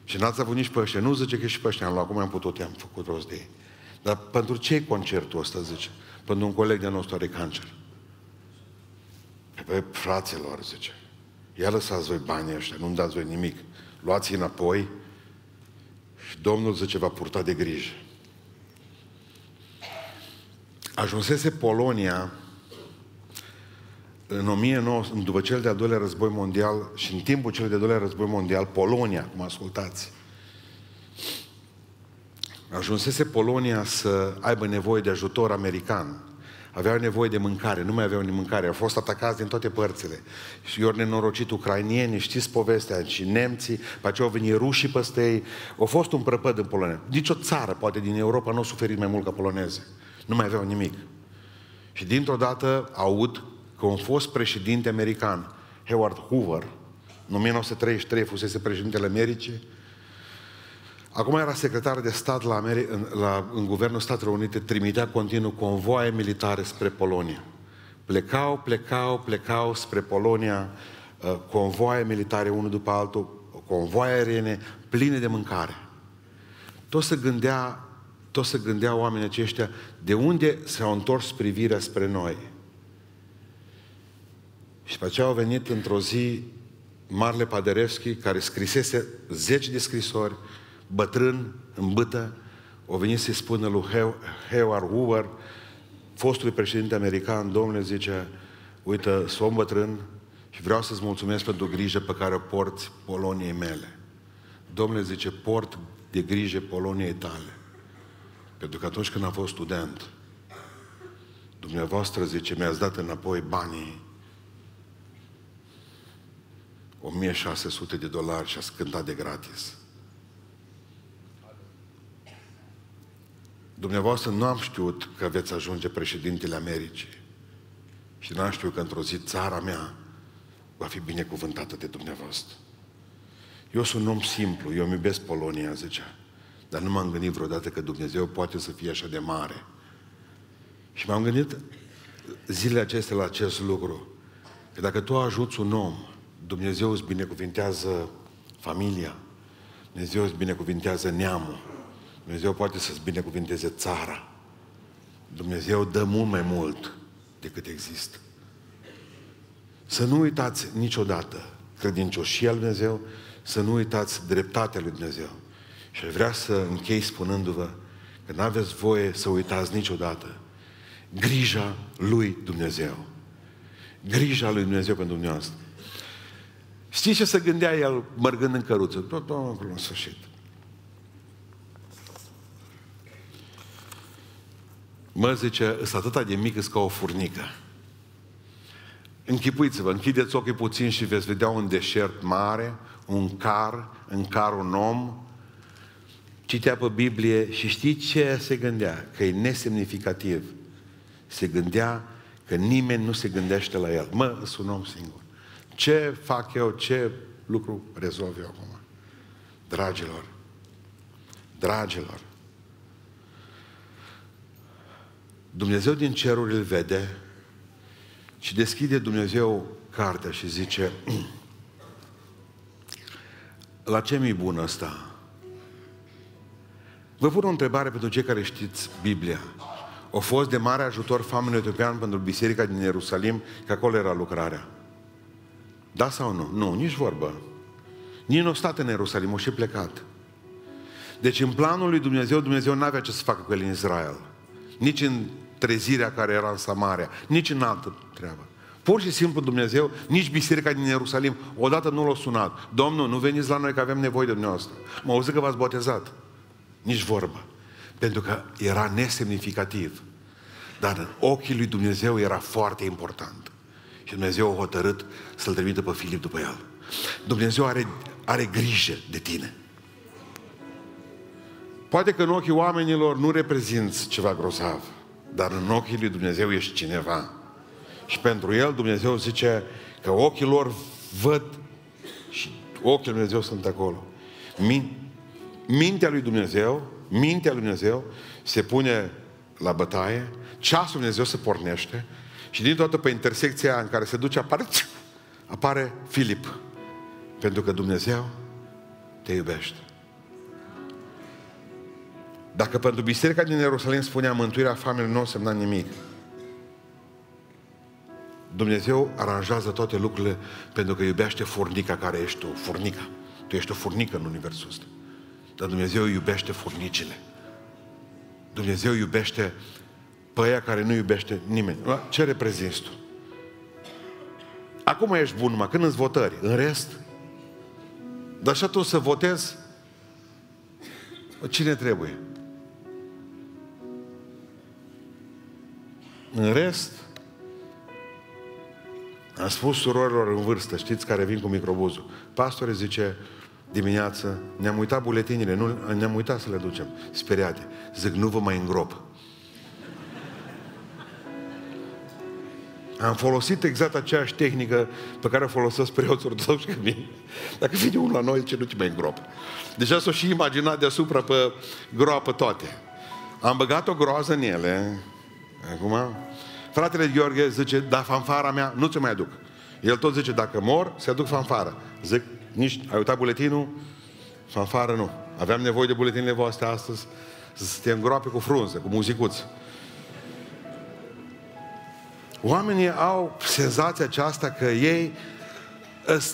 Și n-ați avut nici pe ăștia. Nu, zice, că și pe ăștia am luat, acum am putut, i-am făcut rost de ei. Dar pentru ce concertul ăsta, zice? Pentru un coleg de-al nostru are cancer. Păi, fraților, zice, ia lăsați voi banii ăștia, nu-mi dați voi nimic. Luați-i înapoi și Domnul, zice, va purta de grijă. Ajunsese Polonia în o mie nouă sute, după cel de-al doilea război mondial și în timpul cel de-al doilea război mondial, Polonia, cum ascultați, ajunsese Polonia să aibă nevoie de ajutor american. Aveau nevoie de mâncare, nu mai aveau nici mâncare, au fost atacați din toate părțile. Și i-au nenorocit ucrainieni, știți povestea, și nemții, pe aceea au venit rușii peste ei. Au fost un prăpăd în Polonia. Nici o țară, poate, din Europa nu a suferit mai mult ca poloneze. Nu mai aveau nimic. Și dintr-o dată aud că un fost președinte american, Howard Hoover, în o mie nouă sute treizeci și trei fusese președintele Americii, acum era secretar de stat la Ameri- în, la, în Guvernul Statelor Unite, trimitea continuu convoaie militare spre Polonia. Plecau, plecau, plecau spre Polonia, uh, convoaie militare unul după altul, convoaie aeriene pline de mâncare. Tot se gândea, tot se gândeau oamenii aceștia de unde s-au întors privirea spre noi. Și pe aceea au venit într-o zi marele Paderewski, care scrisese zeci de scrisori, bătrân, în bâtă, o venit să-i spună lui Howard Hoover, fostului președinte american: Domnule, zice, uite, sunt bătrân și vreau să-ți mulțumesc pentru grijă pe care o porți Poloniei mele. Domnule, zice, port de grijă Poloniei tale. Pentru că atunci când am fost student, dumneavoastră, zice, mi-ați dat înapoi banii, o mie șase sute de dolari, și ați cântat de gratis. Dumneavoastră nu am știut că veți ajunge președintele Americii și n-am știut că într-o zi țara mea va fi binecuvântată de dumneavoastră. Eu sunt un om simplu, eu îmi iubesc Polonia, zicea, dar nu m-am gândit vreodată că Dumnezeu poate să fie așa de mare. Și m-am gândit zilele acestea la acest lucru, că dacă tu ajuți un om, Dumnezeu îți binecuvintează familia, Dumnezeu îți binecuvintează neamul, Dumnezeu poate să-ți binecuvinteze țara. Dumnezeu dă mult mai mult decât există. Să nu uitați niciodată credincioșia lui Dumnezeu, să nu uitați dreptatea lui Dumnezeu. Și vreau să închei spunându-vă că n-aveți voie să uitați niciodată grija lui Dumnezeu. Grija lui Dumnezeu pentru dumneavoastră. Știți ce se gândea el mergând în căruță? Tot omul în sfârșit. Mă, zice, îs atâta de mic, îs ca o furnică. Închipuiți-vă, închideți ochii puțin și veți vedea un deșert mare, un car, în car un om, citea pe Biblie și știi ce se gândea? Că e nesemnificativ. Se gândea că nimeni nu se gândește la el. Mă, sunt un om singur. Ce fac eu, ce lucru rezolv eu acum? Dragilor, dragilor, Dumnezeu din ceruri îl vede și deschide Dumnezeu cartea și zice: la ce mi-i bun ăsta? Vă pun o întrebare pentru cei care știți Biblia. A fost de mare ajutor famenul etiopian pentru biserica din Ierusalim, că acolo era lucrarea. Da sau nu? Nu, nici vorbă. Nici nu a stat în Ierusalim, a și plecat. Deci în planul lui Dumnezeu, Dumnezeu n-avea ce să facă cu el în Israel. Nici în trezirea care era în Samaria, nici în altă treabă. Pur și simplu Dumnezeu, nici biserica din Ierusalim, odată nu l-a sunat: Domnul, nu veniți la noi că avem nevoie de dumneavoastră. M-au auzit că v-ați botezat. Nici vorbă. Pentru că era nesemnificativ. Dar în ochii lui Dumnezeu era foarte important. Și Dumnezeu a hotărât să-l trimită pe Filip după el. Dumnezeu are, are grijă de tine. Poate că în ochii oamenilor nu reprezinți ceva grozav, dar în ochii lui Dumnezeu ești cineva. Și pentru el Dumnezeu zice că ochii lor văd și ochii lui Dumnezeu sunt acolo. Mintea lui Dumnezeu, mintea lui Dumnezeu se pune la bătaie, ceasul lui Dumnezeu se pornește și din toată pe intersecția în care se duce apare, apare Filip. Pentru că Dumnezeu te iubește. Dacă pentru biserica din Ierusalim spunea mântuirea familiei nu însemna nimic, Dumnezeu aranjează toate lucrurile pentru că iubește furnica care ești tu. Furnica. Tu ești o furnică în universul ăsta. Dar Dumnezeu iubește furnicile. Dumnezeu iubește pe aia care nu iubește nimeni. Ce reprezinți tu? Acum ești bun numai când îți votări. În rest? Dar așa tu să votezi cine trebuie. În rest, am spus surorilor în vârstă, știți, care vin cu microbuzul. Pastore, zice, dimineață, ne-am uitat buletinile, nu, ne-am uitat să le ducem, speriate. Zic, nu vă mai îngrop. Am folosit exact aceeași tehnică pe care o folosesc preoții ortodoxi ca mine. Dacă vine unul la noi, ce nu te mai îngrop. Deja s-o și imaginat deasupra pe groapă toate. Am băgat o groază în ele. Acum, fratele Gheorghe zice, da, fanfara mea, nu ți-o mai aduc. El tot zice, dacă mor, se aduc fanfara. Zic, nici, ai uitat buletinul? Fanfară nu. Aveam nevoie de buletinile voastre astăzi să te îngroape cu frunze, cu muzicuți. Oamenii au senzația aceasta că ei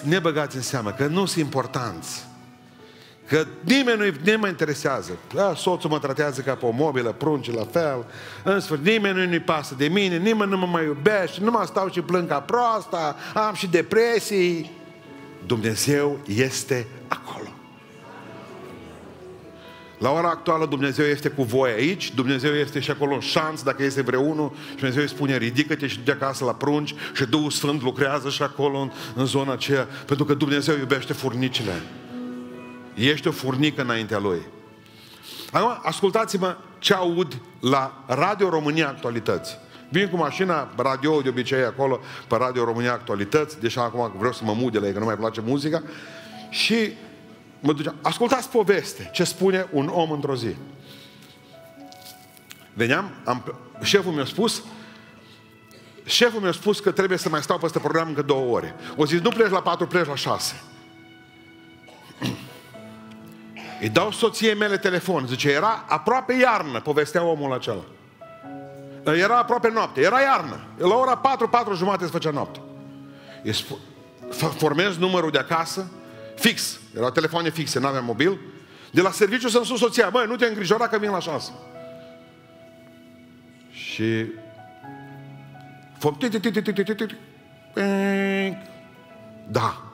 ne băgați în seamă, că nu sunt importanți, că nimeni nu-i nimeni mă interesează. Da, soțul mă tratează ca pe o mobilă, pruncii la fel, în sfârșit, nimeni nu-i pasă de mine, nimeni nu mă mai iubește, nu mă stau și plâng ca proasta, am și depresii. Dumnezeu este acolo. La ora actuală Dumnezeu este cu voi aici, Dumnezeu este și acolo în șanț, dacă este vreunul, și Dumnezeu îi spune, ridică-te și du-te acasă la prunci, și Duhul Sfânt lucrează și acolo în, în zona aceea, pentru că Dumnezeu iubește furnicile. Ești o furnică înaintea Lui. Acum, ascultați-mă ce aud la Radio România Actualități. Vin cu mașina, radio de obicei acolo, pe Radio România Actualități, deși acum vreau să mă mut de la ei, că nu mai place muzica, și mă ducea, ascultați poveste, ce spune un om într-o zi. Veneam, am, șeful mi-a spus, șeful mi-a spus că trebuie să mai stau peste program încă două ore. O zis, nu pleci la patru, pleci la șase. Îi dau soției mele telefon, zice, era aproape iarnă, povestea omul acela. Era aproape noapte, era iarnă. La ora patru, patru jumate se făcea noapte. Formez numărul de acasă, fix, erau telefoane fixe, n-aveam mobil. De la serviciu să-mi sun soția, băi, nu te îngrijora că vin la șansă. Și da,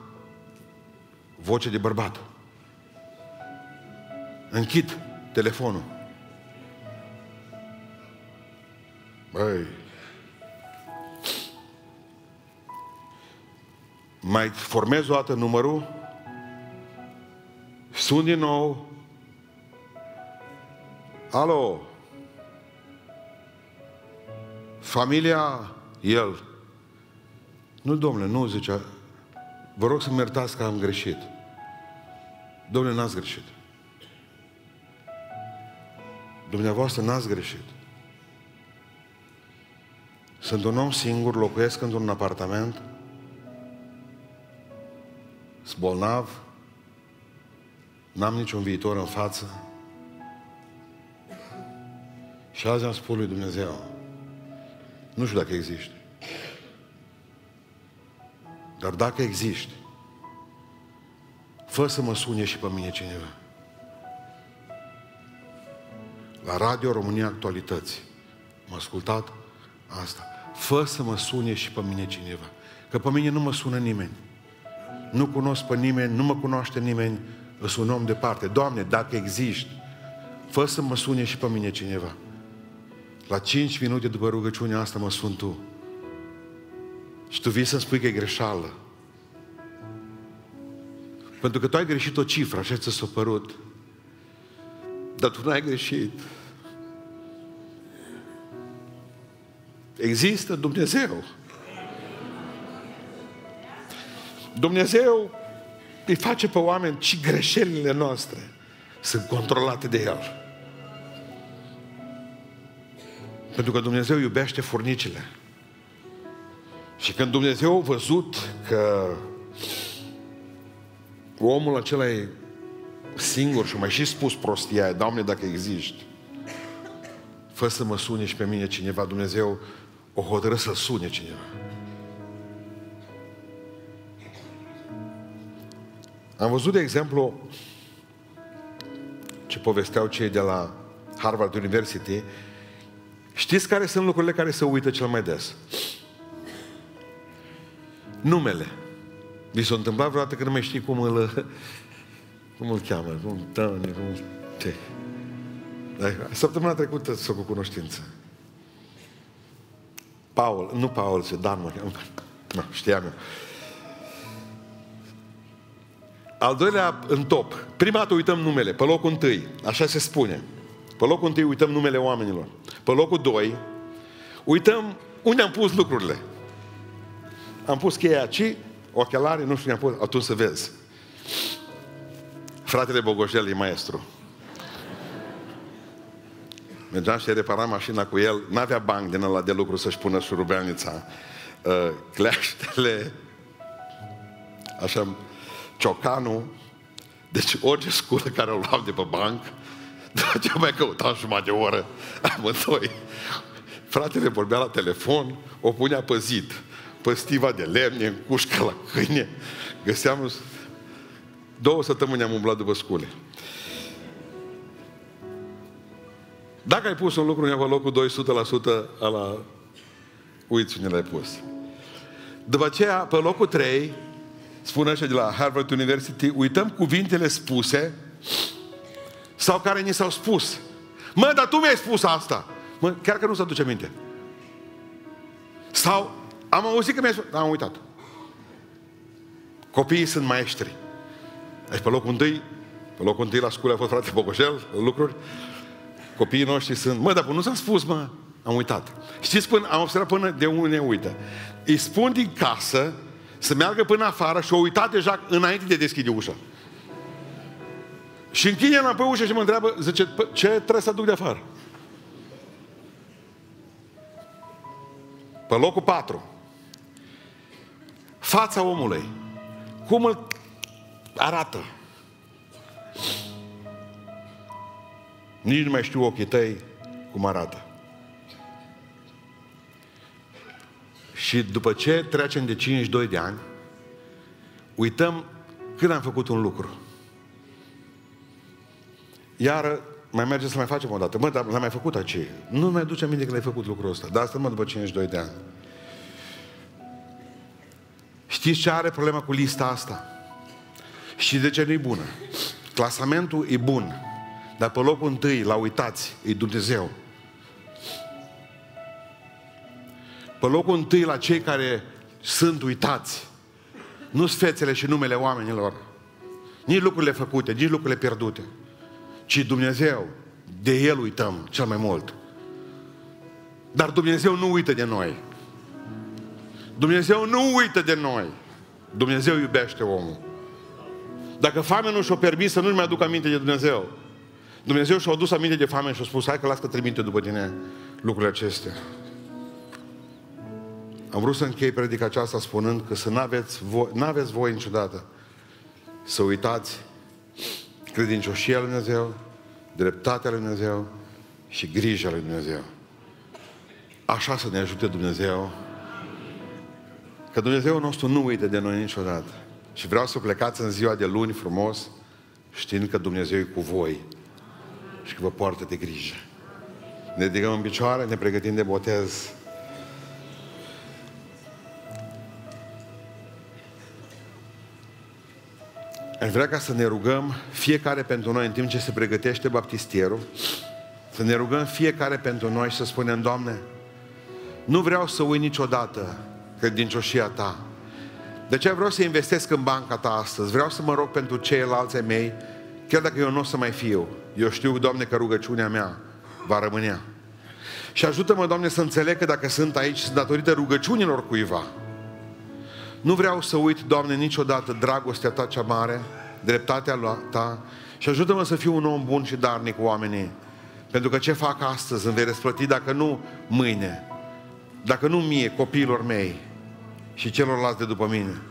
voce de bărbat. Închid telefonul. Băi, mai formez o dată numărul. Sunt din nou. Alo. Familia el. Nu, domnule, nu, zicea. Vă rog să-mi iertați că am greșit. Domnule, n-ați greșit. Dumneavoastră n-ați greșit. Sunt un om singur, locuiesc într-un apartament. Sunt bolnav. N-am niciun viitor în față. Și azi am spus lui Dumnezeu, nu știu dacă existi, dar dacă existi, fă să mă sune și pe mine cineva. La Radio România Actualități m-a ascultat asta. Fă să mă sune și pe mine cineva. Că pe mine nu mă sună nimeni. Nu cunosc pe nimeni, nu mă cunoaște nimeni. Îs un om departe. Doamne, dacă existi, fă să mă sune și pe mine cineva. La cinci minute după rugăciunea asta mă sun tu. Și tu vii să-mi spui că e greșeală. Pentru că tu ai greșit o cifră, așa ți s-a părut. Dar tu n-ai greșit. Există Dumnezeu. Dumnezeu îi face pe oameni și greșelile noastre sunt controlate de El. Pentru că Dumnezeu iubește furnicile. Și când Dumnezeu a văzut că omul acela e singur și mai și spus prostia aia, Doamne, dacă existi, fă să mă sune și pe mine cineva. Dumnezeu o hotărâ să sune cineva. Am văzut, de exemplu, ce povesteau cei de la Harvard University. Știți care sunt lucrurile care se uită cel mai des? Numele. Vi s-a întâmplat vreodată că nu mai știi cum îl cum îl cheamă? Cum, Doamne, cum, ce? Săptămâna trecută s-o cu cunoștință. Paul, nu Paul, se Dan, mă, nu, știam eu. Al doilea în top. Prima dată uităm numele, pe locul întâi, așa se spune. Pe locul întâi uităm numele oamenilor. Pe locul doi, uităm unde am pus lucrurile. Am pus cheia aici, ochelari, nu știu unde am pus, atunci să vezi. Fratele Bogojel e maestru. Mergeam și repara mașina cu el, n-avea bani din ăla de lucru să-și pună șurubeanița, cleaștele, așa, ciocanul, deci orice scură care o luam de pe banc, dar ce mai căutam jumătate de oră amândoi. Fratele vorbea la telefon, o punea pe zid, pe stiva de lemne, în cușcă la câine, găseam, două săptămâni am umblat după scule. Dacă ai pus un lucru în locul doi sute la sută ala uiți unde l-ai pus. După aceea, pe locul trei, spun așa de la Harvard University, uităm cuvintele spuse sau care ni s-au spus. Mă, dar tu mi-ai spus asta. Mă, chiar că nu se aduce minte. Sau am auzit că mi-ai spus, am uitat. Copiii sunt maestri. Aici pe locul întâi, pe locul întâi la sculă a fost frate Bogoșel, lucruri. Copiii noștri sunt, mă, dar nu s-a spus, mă, am uitat. Știți, până, am observat până de unde uită. Îi spun din casă să meargă până afară și o uitat deja înainte de deschide ușa. Și închide înapoi ușa și mă întreabă, zice, ce trebuie să duc de afară? Pe locul patru. Fața omului. Cum îl arată? Nici nu mai știu ochii tăi cum arată. Și după ce trecem de cincizeci și doi de ani, uităm când am făcut un lucru. Iar mai merge să mai facem o dată. Mă, dar l-am mai făcut aceea. Nu mai duce aminte că l-ai făcut lucrul ăsta. Dar asta mă după cincizeci și doi de ani. Știți ce are problema cu lista asta? Și de ce nu e bună? Clasamentul e bun. Dar pe locul întâi, la uitați, e Dumnezeu. Pe locul întâi, la cei care sunt uitați, nu-s fețele și numele oamenilor, nici lucrurile făcute, nici lucrurile pierdute, ci Dumnezeu. De El uităm cel mai mult. Dar Dumnezeu nu uită de noi. Dumnezeu nu uită de noi. Dumnezeu iubește omul. Dacă famenul și-o permis să nu-și mai aducă aminte de Dumnezeu, Dumnezeu și-a adus aminte de famine și a spus, hai că las că trimite după tine lucrurile acestea. Am vrut să închei predica aceasta spunând că să n-aveți voi, n-aveți voi niciodată să uitați credincioșia lui Dumnezeu, dreptatea lui Dumnezeu și grija lui Dumnezeu. Așa să ne ajute Dumnezeu, că Dumnezeu nostru nu uită de noi niciodată. Și vreau să plecați în ziua de luni frumos, știind că Dumnezeu e cu voi și că vă poartă de grijă. Ne ridicăm în picioare, ne pregătim de botez. Aș vrea ca să ne rugăm fiecare pentru noi, în timp ce se pregătește baptistierul, să ne rugăm fiecare pentru noi și să spunem, Doamne, nu vreau să uit niciodată credincioșia Ta. De aceea vreau să investesc în banca Ta astăzi. Vreau să mă rog pentru ceilalți ai mei, chiar dacă eu nu o să mai fiu. Eu știu, Doamne, că rugăciunea mea va rămânea. Și ajută-mă, Doamne, să înțeleg că dacă sunt aici, sunt datorită rugăciunilor cuiva. Nu vreau să uit, Doamne, niciodată dragostea Ta cea mare, dreptatea Ta, și ajută-mă să fiu un om bun și darnic cu oamenii. Pentru că ce fac astăzi îmi vei răsplăti, dacă nu mâine, dacă nu mie, copiilor mei și celorlalți de după mine.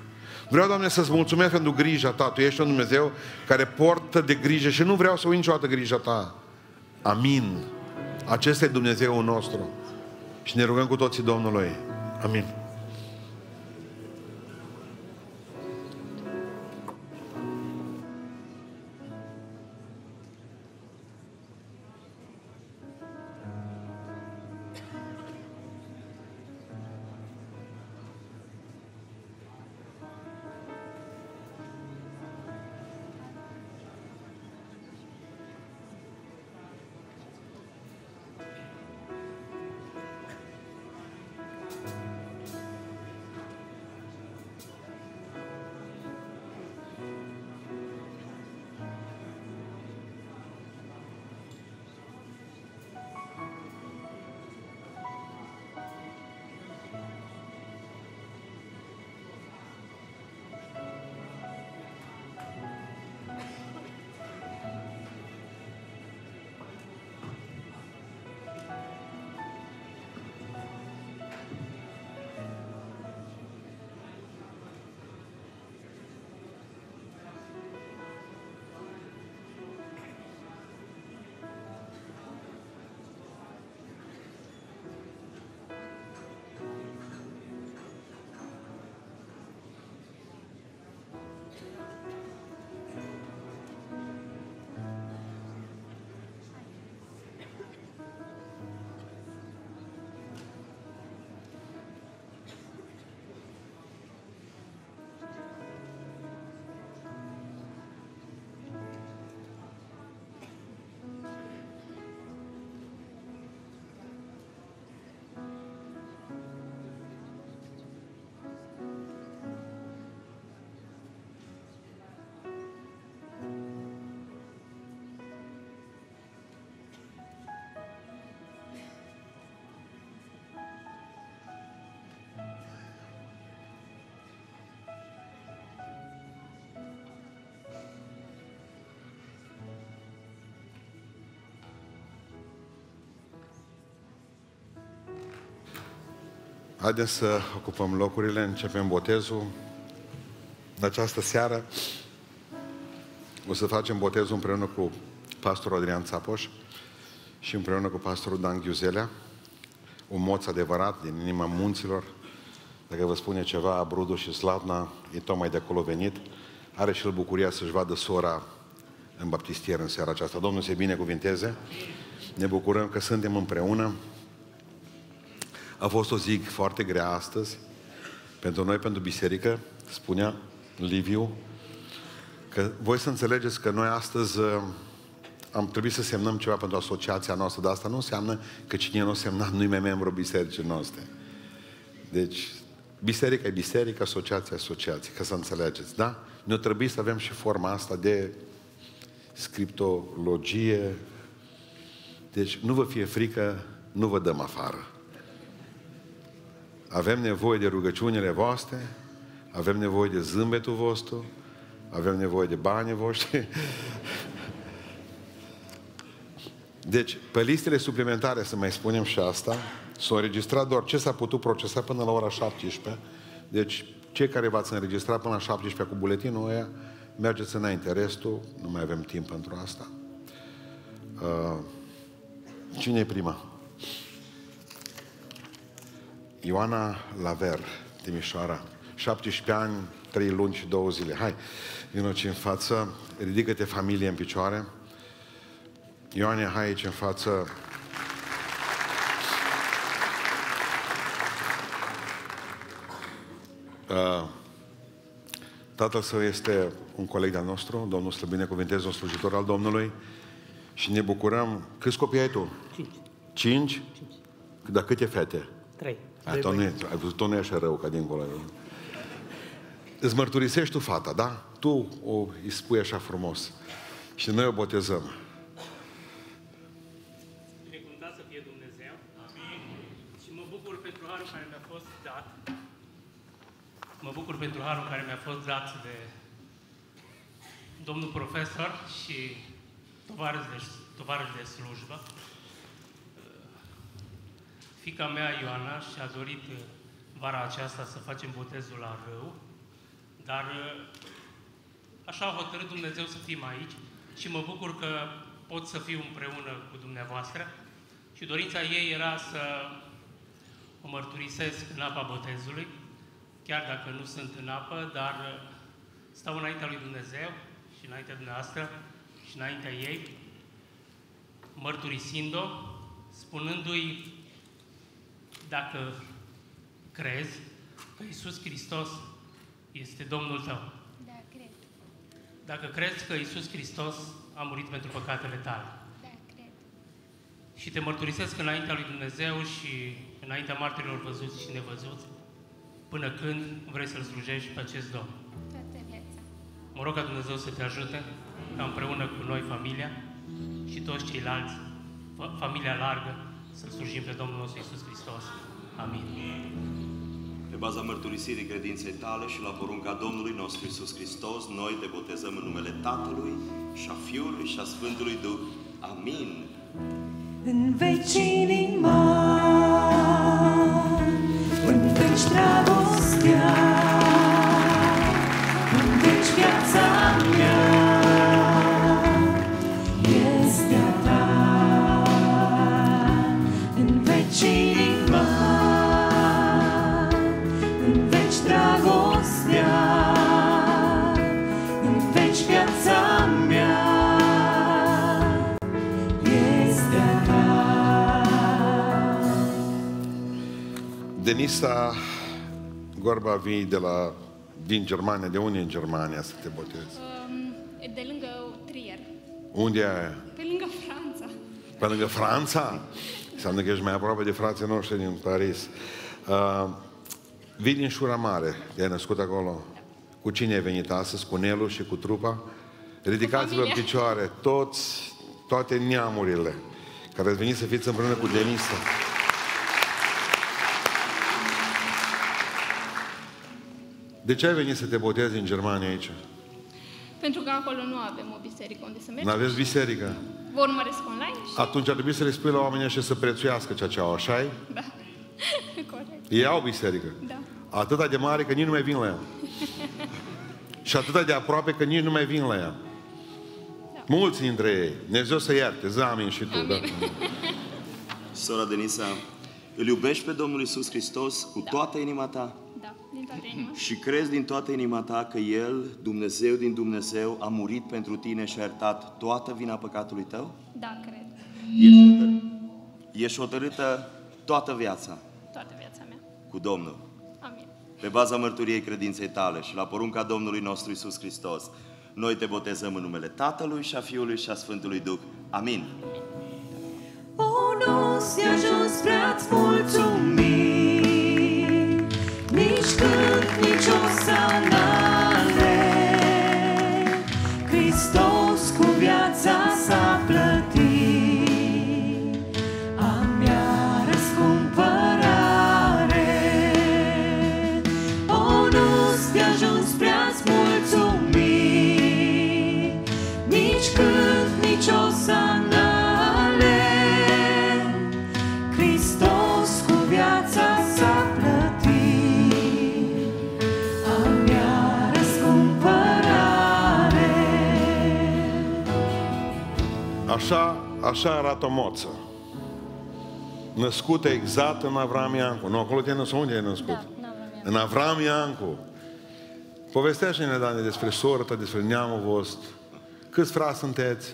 Vreau, Doamne, să-ți mulțumesc pentru grija Ta. Tu ești un Dumnezeu care poartă de grijă și nu vreau să uit niciodată grija Ta. Amin. Acesta e Dumnezeul nostru. Și ne rugăm cu toții Domnului. Amin. Haideți să ocupăm locurile, începem botezul. În această seară o să facem botezul împreună cu pastorul Adrian Țapoș și împreună cu pastorul Dan Ghiuzelea, un moț adevărat din inima munților. Dacă vă spune ceva, Abrudu și Slatna, e tocmai de acolo venit. Are și el bucuria să-și vadă sora în baptistier în seara aceasta. Domnul se binecuvinteze. Ne bucurăm că suntem împreună. A fost o zi foarte grea astăzi pentru noi, pentru biserică. Spunea Liviu că voi să înțelegeți că noi astăzi am trebuit să semnăm ceva pentru asociația noastră, dar asta nu înseamnă că cine nu semna nu e membru bisericii noastre. Deci, biserica e biserică, asociația e asociație, ca să înțelegeți, da? Ne-o trebuie să avem și forma asta de scriptologie. Deci, nu vă fie frică, nu vă dăm afară. Avem nevoie de rugăciunile voastre, avem nevoie de zâmbetul vostru, avem nevoie de banii voștri. Deci, pe listele suplimentare, să mai spunem și asta, s-au înregistrat doar ce s-a putut procesa până la ora șaptesprezece. Deci, cei care v-ați înregistrat până la șaptesprezece cu buletinul ăia, mergeți înainte. Restul, nu mai avem timp pentru asta. Cine e prima? Ioana Laver, Timișoara, șaptesprezece ani, trei luni și două zile. Hai, vino ce în față, ridică-te familie în picioare. Ioane, hai aici în față. Tatăl său este un coleg de-al nostru, Domnul să-l binecuvinteze, un slujitor al Domnului, și ne bucurăm. Câți copii ai tu? Cinci. Cinci? Dar câte fete? Trei. Ai văzut-o, nu e așa rău ca dincolo. Îți mărturisești tu fata, da? Tu o îi spui așa frumos. Și noi o botezăm. Binecuvântat să fie Dumnezeu. Amin. Și mă bucur pentru harul care mi-a fost dat Mă bucur pentru harul care mi-a fost dat de domnul profesor și tovarăș de, tovarăș de slujbă. Fiica mea, Ioana, și-a dorit vara aceasta să facem botezul la râu, dar așa a hotărât Dumnezeu să fim aici și mă bucur că pot să fiu împreună cu dumneavoastră și dorința ei era să o mărturisesc în apa botezului, chiar dacă nu sunt în apă, dar stau înaintea lui Dumnezeu și înaintea dumneavoastră și înaintea ei, mărturisind-o, spunându-i dacă crezi că Iisus Hristos este Domnul tău. Da, cred. Dacă crezi că Iisus Hristos a murit pentru păcatele tale. Da, cred. Și te mărturisesc înaintea lui Dumnezeu și înaintea martirilor văzuți și nevăzuți, până când vrei să-L slujești pe acest Domn. Toată viața. Mă rog ca Dumnezeu să te ajute, ca împreună cu noi, familia și toți ceilalți, familia largă, să-L slujim pe Domnul nostru Iisus Hristos. Amin. Pe baza mărturisirii credinței tale și la porunca Domnului nostru Iisus Hristos, noi te botezăm în numele Tatălui și a Fiului și a Sfântului Duh. Amin. În vecinii mari, în veci dragostea, în veci viața mea este a ta. În vecinii mari, în veci dragostea, în veci viața mea este a ta. Denisa, vorba vii de la, din Germania, de unde în Germania să te botezi? Um, de lângă Trier. Unde e aia? Pe lângă Franța. Pe lângă Franța? Înseamnă că ești mai aproape de frații noștri din Paris. Uh, vii din Șura Mare, te-ai născut acolo. Da. Cu cine ai venit astăzi? Cu Nelu și cu trupa? Ridicați-vă în picioare, toți, toate neamurile care ați venit să fiți împreună cu Denisa. De ce ai venit să te botezi în Germania aici? Pentru că acolo nu avem o biserică unde să mergem. Nu aveți biserică? Vă urmăresc online și... Atunci ar trebui să le spui la oamenii ăștia să prețuiască ceea ce au, așa -i? Da, corect. Ei au biserică? Da. Atâta de mare că nici nu mai vin la ea. Și atâta de aproape că nici nu mai vin la ea. Da. Mulți dintre ei. Dumnezeu să ierte, zi amin și tu. Amin. Da. Sora Denisa, îl iubești pe Domnul Iisus Hristos cu da. toată inima ta? Da. Și crezi din toată inima ta că El, Dumnezeu din Dumnezeu, a murit pentru tine și a iertat toată vina păcatului tău? Da, cred. Ești hotărâtă, ești hotărâtă toată viața? Toată viața mea. Cu Domnul? Amin. Pe baza mărturiei credinței tale și la porunca Domnului nostru Iisus Hristos, noi te botezăm în numele Tatălui și a Fiului și a Sfântului Duh. Amin. Amin. O, nu s-i ajuns prea-ți mulțumim, nici când, nici o sanare, Hristos cu viața s-a plătit, a mea răscumpărare. O, nu-ți de ajuns prea-ți mulțumit, nici când, nici o sanare, Hristos cu viața s-a plătit. Așa, așa arată o moță. Născută exact în Avram Iancu. Nu, acolo te-ai născut. Unde ai născut? Da, în Avram Iancu. Povestește-ne, Dani, despre soră ta, despre neamul vostru. Câți frați sunteți?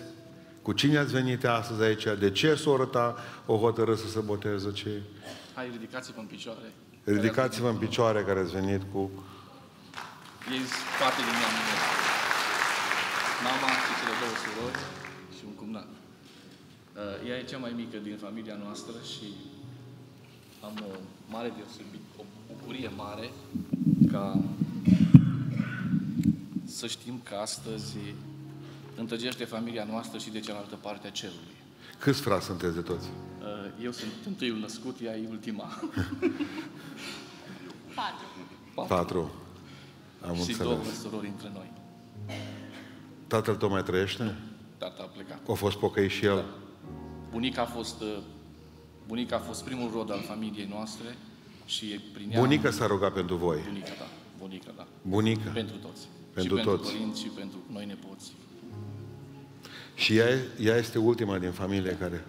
Cu cine ați venit astăzi aici? De ce soră ta o hotărâ să se boteze? Ce? Hai, ridicați-vă în picioare. Ridicați-vă în picioare care ați venit cu... Ei sunt parte din neamul meu. Mama și cele două surori. Ea e cea mai mică din familia noastră și am o mare deosebit, o bucurie mare ca să știm că astăzi întăgește familia noastră și de cealaltă parte a cerului. Câți frați sunteți de toți? Eu sunt întâiul născut, ea e ultima. Patru. Patru. Patru. Am și înțeles. Două surori între noi. Tatăl tău mai trăiește? Tata a plecat. A fost pocăit și el? Da. Bunica a fost, bunica a fost primul rod al familiei noastre și prin ea... Bunica s-a rugat pentru voi? Bunica, da. Bunica, da. Bunica? Pentru toți. Pentru și toți. Pentru părinți și pentru noi nepoți. Și ea, ea este ultima din familie care...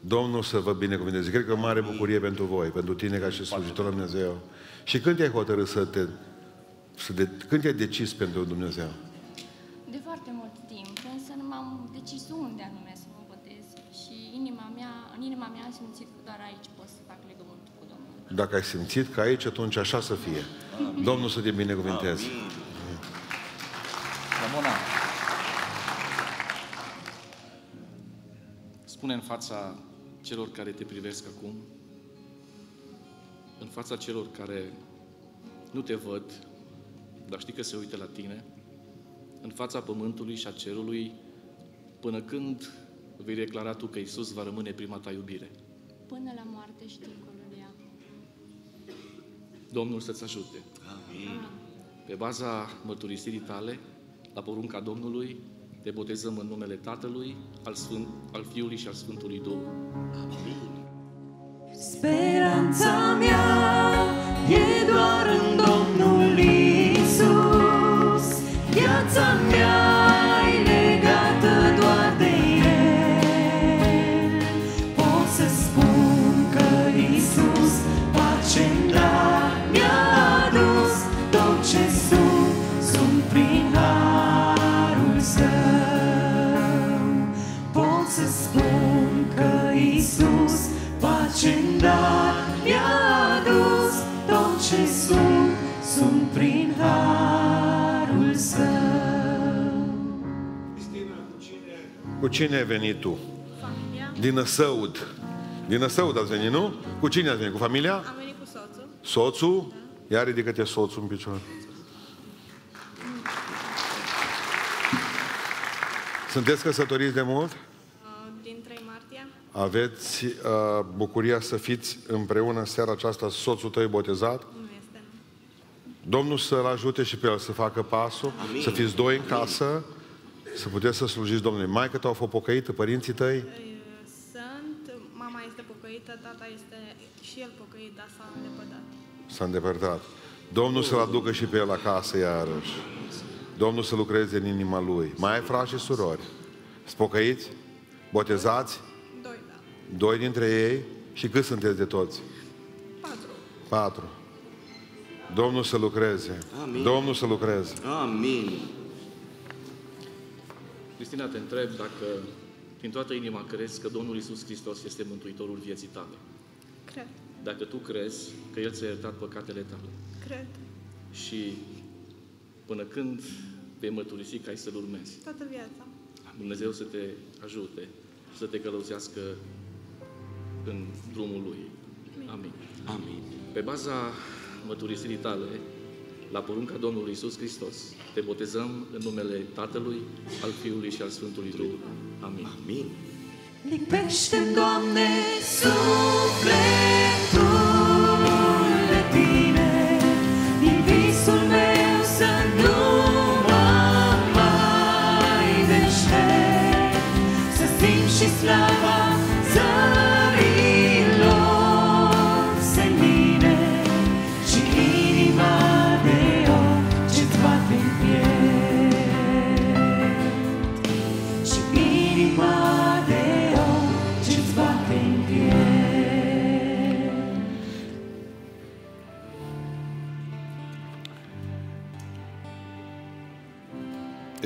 Domnul să vă binecuvânteze. Cred că o mare bucurie pentru voi, pentru tine ca și slujitor la Dumnezeu. Și când te-ai hotărât să te... Să de, când te-ai decis pentru Dumnezeu? De foarte mult timp, însă nu m-am decis unde anume să mă botez. Și inima mea, în inima mea am simțit că doar aici pot să fac legământul cu Domnul. Dacă ai simțit că aici, atunci așa să fie. Amin. Domnul să te binecuvânteze. Ramona, spune în fața celor care te privesc acum, în fața celor care nu te văd, dar știi că se uită la tine, în fața pământului și a cerului, până când vei declara tu că Iisus va rămâne prima ta iubire? Până la moarte și dincolo de ea. Domnul să-ți ajute. Amin. Pe baza mărturisirii tale, la porunca Domnului, te botezăm în numele Tatălui, al, Sfânt, al Fiului și al Sfântului Duh. Amin. Speranța mea e doar în Domnul Iisus, viața mea e legată doar de El. Pot să spun că Iisus pace-mi da, mi-a adus tot ce sunt, sunt prin harul Său. Pot să spun că Iisus pace-mi da, mi-a adus tot ce sunt, sunt prin harul Său. Cristina, cu cine? Cu cine ai venit tu? Familia. Din Năsăud. Din Năsăud ați venit, nu? Cu cine ați venit? Cu familia? Am venit cu soțul. Soțul? Da. Ia ridică-te soțul în picioare. Sunteți căsătoriți de mult? Aveți uh, bucuria să fiți împreună seara aceasta, soțul tău e botezat? Nu este. Domnul să-l ajute și pe el să facă pasul, Amin. Să fiți doi în casă, Amin. Să puteți să slujiți Domnului. Maica ta a fost pocăită, părinții tăi? Sunt, mama este pocăită, tata este și el pocăit, dar s-a îndepărtat. S-a îndepărtat. Domnul să-l aducă și pe el acasă iarăși. Domnul să lucreze în inima lui. Mai ai frați și surori? Spocăiți? Botezați? Doi dintre ei. Și cât sunteți de toți? Patru. Patru. Domnul să lucreze. Amin. Domnul să lucreze. Amin. Cristina, te întreb dacă din toată inima crezi că Domnul Iisus Hristos este Mântuitorul vieții tale. Cred. Dacă tu crezi că El ți-a iertat păcatele tale. Cred. Și până când vei mărturisi că ai să-L urmezi? Toată viața. Dumnezeu să te ajute, să te călăuzească în drumul Lui. Amin. Amin. Pe baza mărturisirii tale, la porunca Domnului Iisus Hristos, te botezăm în numele Tatălui, al Fiului și al Sfântului Duh. Amin. Amin. Lipește-mi, Doamne, sufletul de Tine, din visul meu să nu mă mai deștept, să simt și slava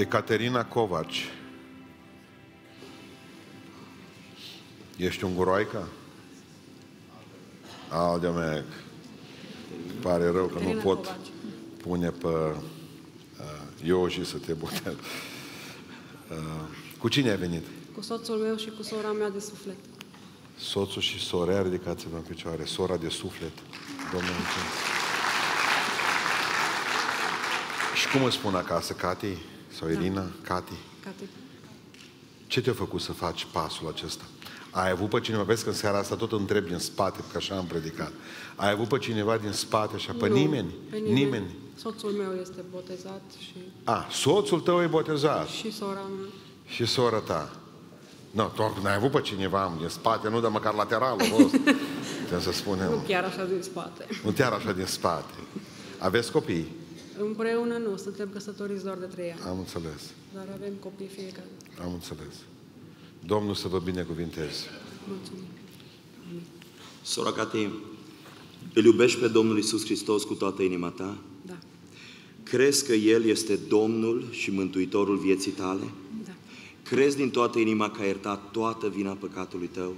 Caterina Covaci. Ești unguroaica? Aldemec. Pare rău că Caterina nu pot Covaci. Pune pe uh, Ioji să te botez. Uh, cu cine ai venit? Cu soțul meu și cu sora mea de suflet. Soțul și sorea, ridicați-vă în picioare. Sora de suflet. Domnul Și cum îți spun acasă, Cati? Sau Irina, da. Cati. Cati. Ce te-a făcut să faci pasul acesta? Ai avut pe cineva, vezi că în seara asta tot întreb din spate, că așa am predicat. Ai avut pe cineva din spate așa, pe nu, nimeni? Pe nimeni? Nimeni. Soțul meu este botezat și... A, soțul tău e botezat. Și sora mea. Și sora ta. Nu, tu n-ai avut pe cineva din spate, nu, dar măcar lateralul vostru. Putem să spunem. Nu chiar așa din spate. Nu chiar așa din spate. Aveți copii? Împreună nu, suntem căsătoriți doar de trei ani. Am înțeles. Dar avem copii fiecare. Am înțeles. Domnul să vă binecuvinteze. Mulțumim. Soraca te, îl iubești pe Domnul Iisus Hristos cu toată inima ta? Da. Crezi că El este Domnul și Mântuitorul vieții tale? Da. Crezi din toată inima că a iertat toată vina păcatului tău?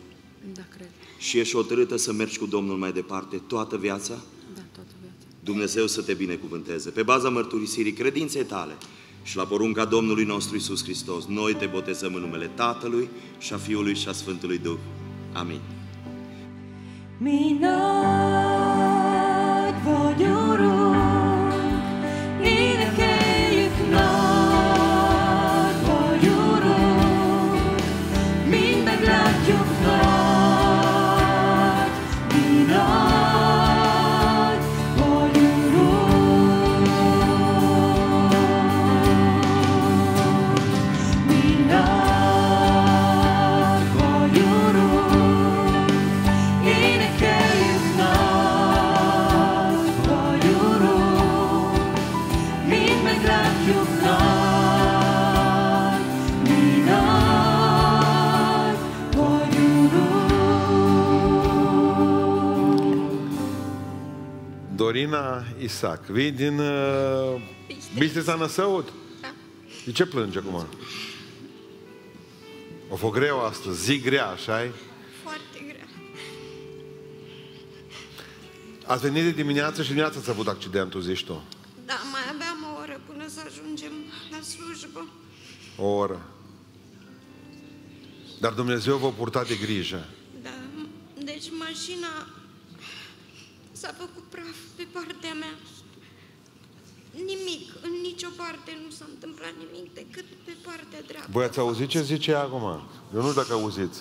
Da, cred. Și ești hotărâtă să mergi cu Domnul mai departe toată viața? Da, toată viața. Dumnezeu să te binecuvânteze. Pe baza mărturisirii credinței tale și la porunca Domnului nostru Iisus Hristos, noi te botezăm în numele Tatălui și a Fiului și a Sfântului Duh. Amin. Minat vodiorul, Dorina Isac, vii din uh, Bistrița Năsăud? Da. De ce plânge acum? O fost greu astăzi, zi grea, așa-i? Foarte grea. Ați venit de dimineață și dimineața ați avut accidentul, zici tu? Da, mai aveam o oră până să ajungem la slujbă. O oră. Dar Dumnezeu v-a purtat de grijă. Da, deci mașina... s-a făcut praf pe partea mea. Nimic, în nicio parte nu s-a întâmplat nimic decât pe partea dreaptă. Voi ați auzit ce zice acum? Eu nu știu dacă auziți.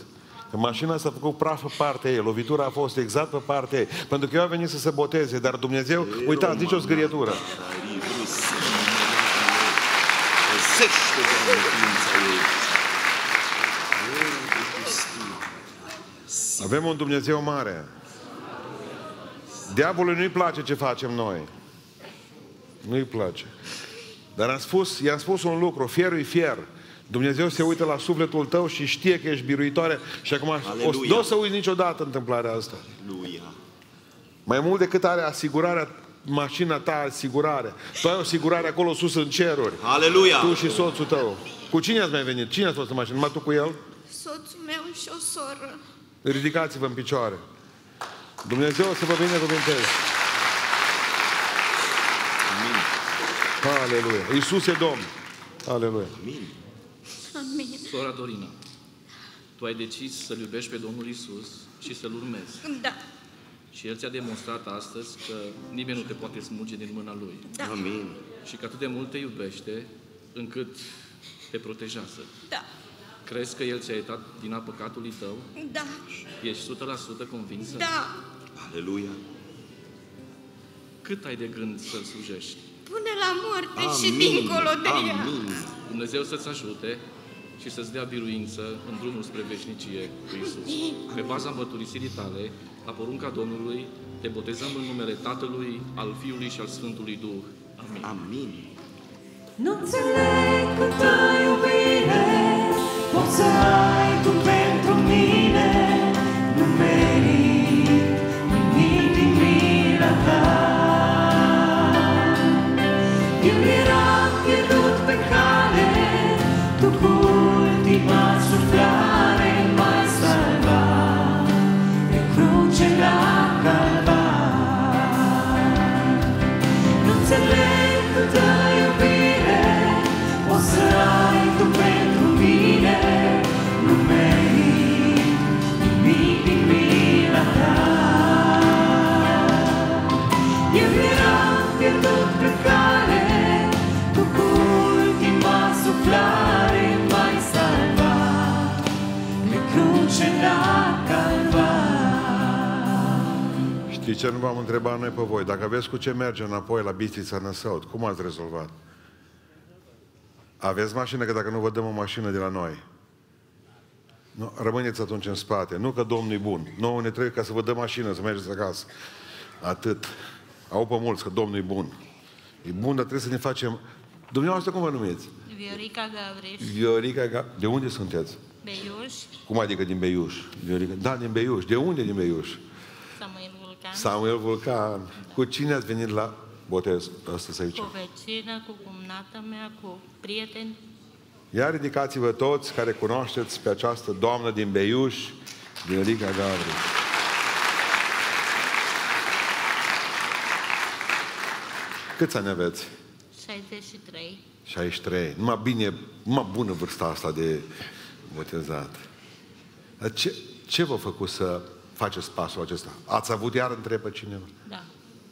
Că mașina s-a făcut praf pe partea ei, lovitura a fost exact pe partea ei. Pentru că eu am venit să se boteze, dar Dumnezeu, uitați, zice o zgârietură. Avem un Dumnezeu mare. Diavolului nu-i place ce facem noi. Nu-i place. Dar i-am spus, i-am spus un lucru, fierul-i fier. Dumnezeu se uită la sufletul tău și știe că ești biruitoare și acum nu o să uiți niciodată întâmplarea asta. Aleluia. Mai mult decât are asigurarea, mașina ta asigurare. Tu ai o asigurare acolo sus în ceruri. Aleluia. Tu și soțul tău. Cu cine ați mai venit? Cine ați fost în mașină? Numai tu cu el? Soțul meu și o soră. Ridicați-vă în picioare. Dumnezeu să vă binecuvânteze. Amin. Aleluia. Iisus e Domn. Aleluia. Amin. Amin. Sora Dorina, tu ai decis să-L iubești pe Domnul Iisus și să-L urmezi. Da. Și El ți-a demonstrat astăzi că nimeni nu te poate smulge din mâna Lui. Da. Amin. Și că atât de mult te iubește încât te protejează. Da. Crezi că El ți-a iertat vina păcatului tău? Da. Ești o sută la sută convinsă? Da. Aleluia. Cât ai de gând să-L slujești? Până la moarte. Amin. Și dincolo de ea. Amin. Dumnezeu să-ți ajute și să-ți dea biruință în drumul spre veșnicie cu Iisus. Pe baza mărturisirii tale, la porunca Domnului, te botezăm în numele Tatălui, al Fiului și al Sfântului Duh. Amin. Amin. Nu înțeleg câtă iubire poți să ai tu pentru mine, nu merit nimic din mila ta. Eu eram pierdut pe cale, tu cu ultima suflare m-ai salvat pe cruce la Calvar. Nu înțeleg câtă iubire poți să ai tu pentru mine, nu merit nimic din mila ta. Eu eram pierdut pe cale, tu cu ultima suflare mai Zice, nu v-am întrebat noi pe voi, dacă aveți cu ce merge înapoi la Bistrița Năsăud, cum ați rezolvat? Aveți mașină, că dacă nu vă dăm o mașină de la noi. Nu, rămâneți atunci în spate. Nu că Domnul e bun. Noi ne trebuie ca să vă dăm mașină, să mergeți acasă. Atât. Au pe mulți că Domnul e bun. E bun, dar trebuie să ne facem... Dumneavoastră cum vă numiți? Viorica Gavriș. Viorica Gavriș. De unde sunteți? Beiuș. Cum adică din Beiuș? Viorica... Da, din Beiuș. De unde din Beiuș? Samuel Vulcan. Samuel Vulcan. Da. Cu cine ați venit la... botez ăsta să aici. Cu vecină, cu cumnata mea, cu prieteni. Iar ridicați-vă toți care cunoașteți pe această doamnă din Beiuș, Viorica Gavriș. Câți ani aveți? șaizeci și trei. șaizeci și trei. Numai bine, numai bună vârsta asta de botezat. Dar ce, ce v-a făcut să faceți pasul acesta? Ați avut iar întrebă cineva? Da.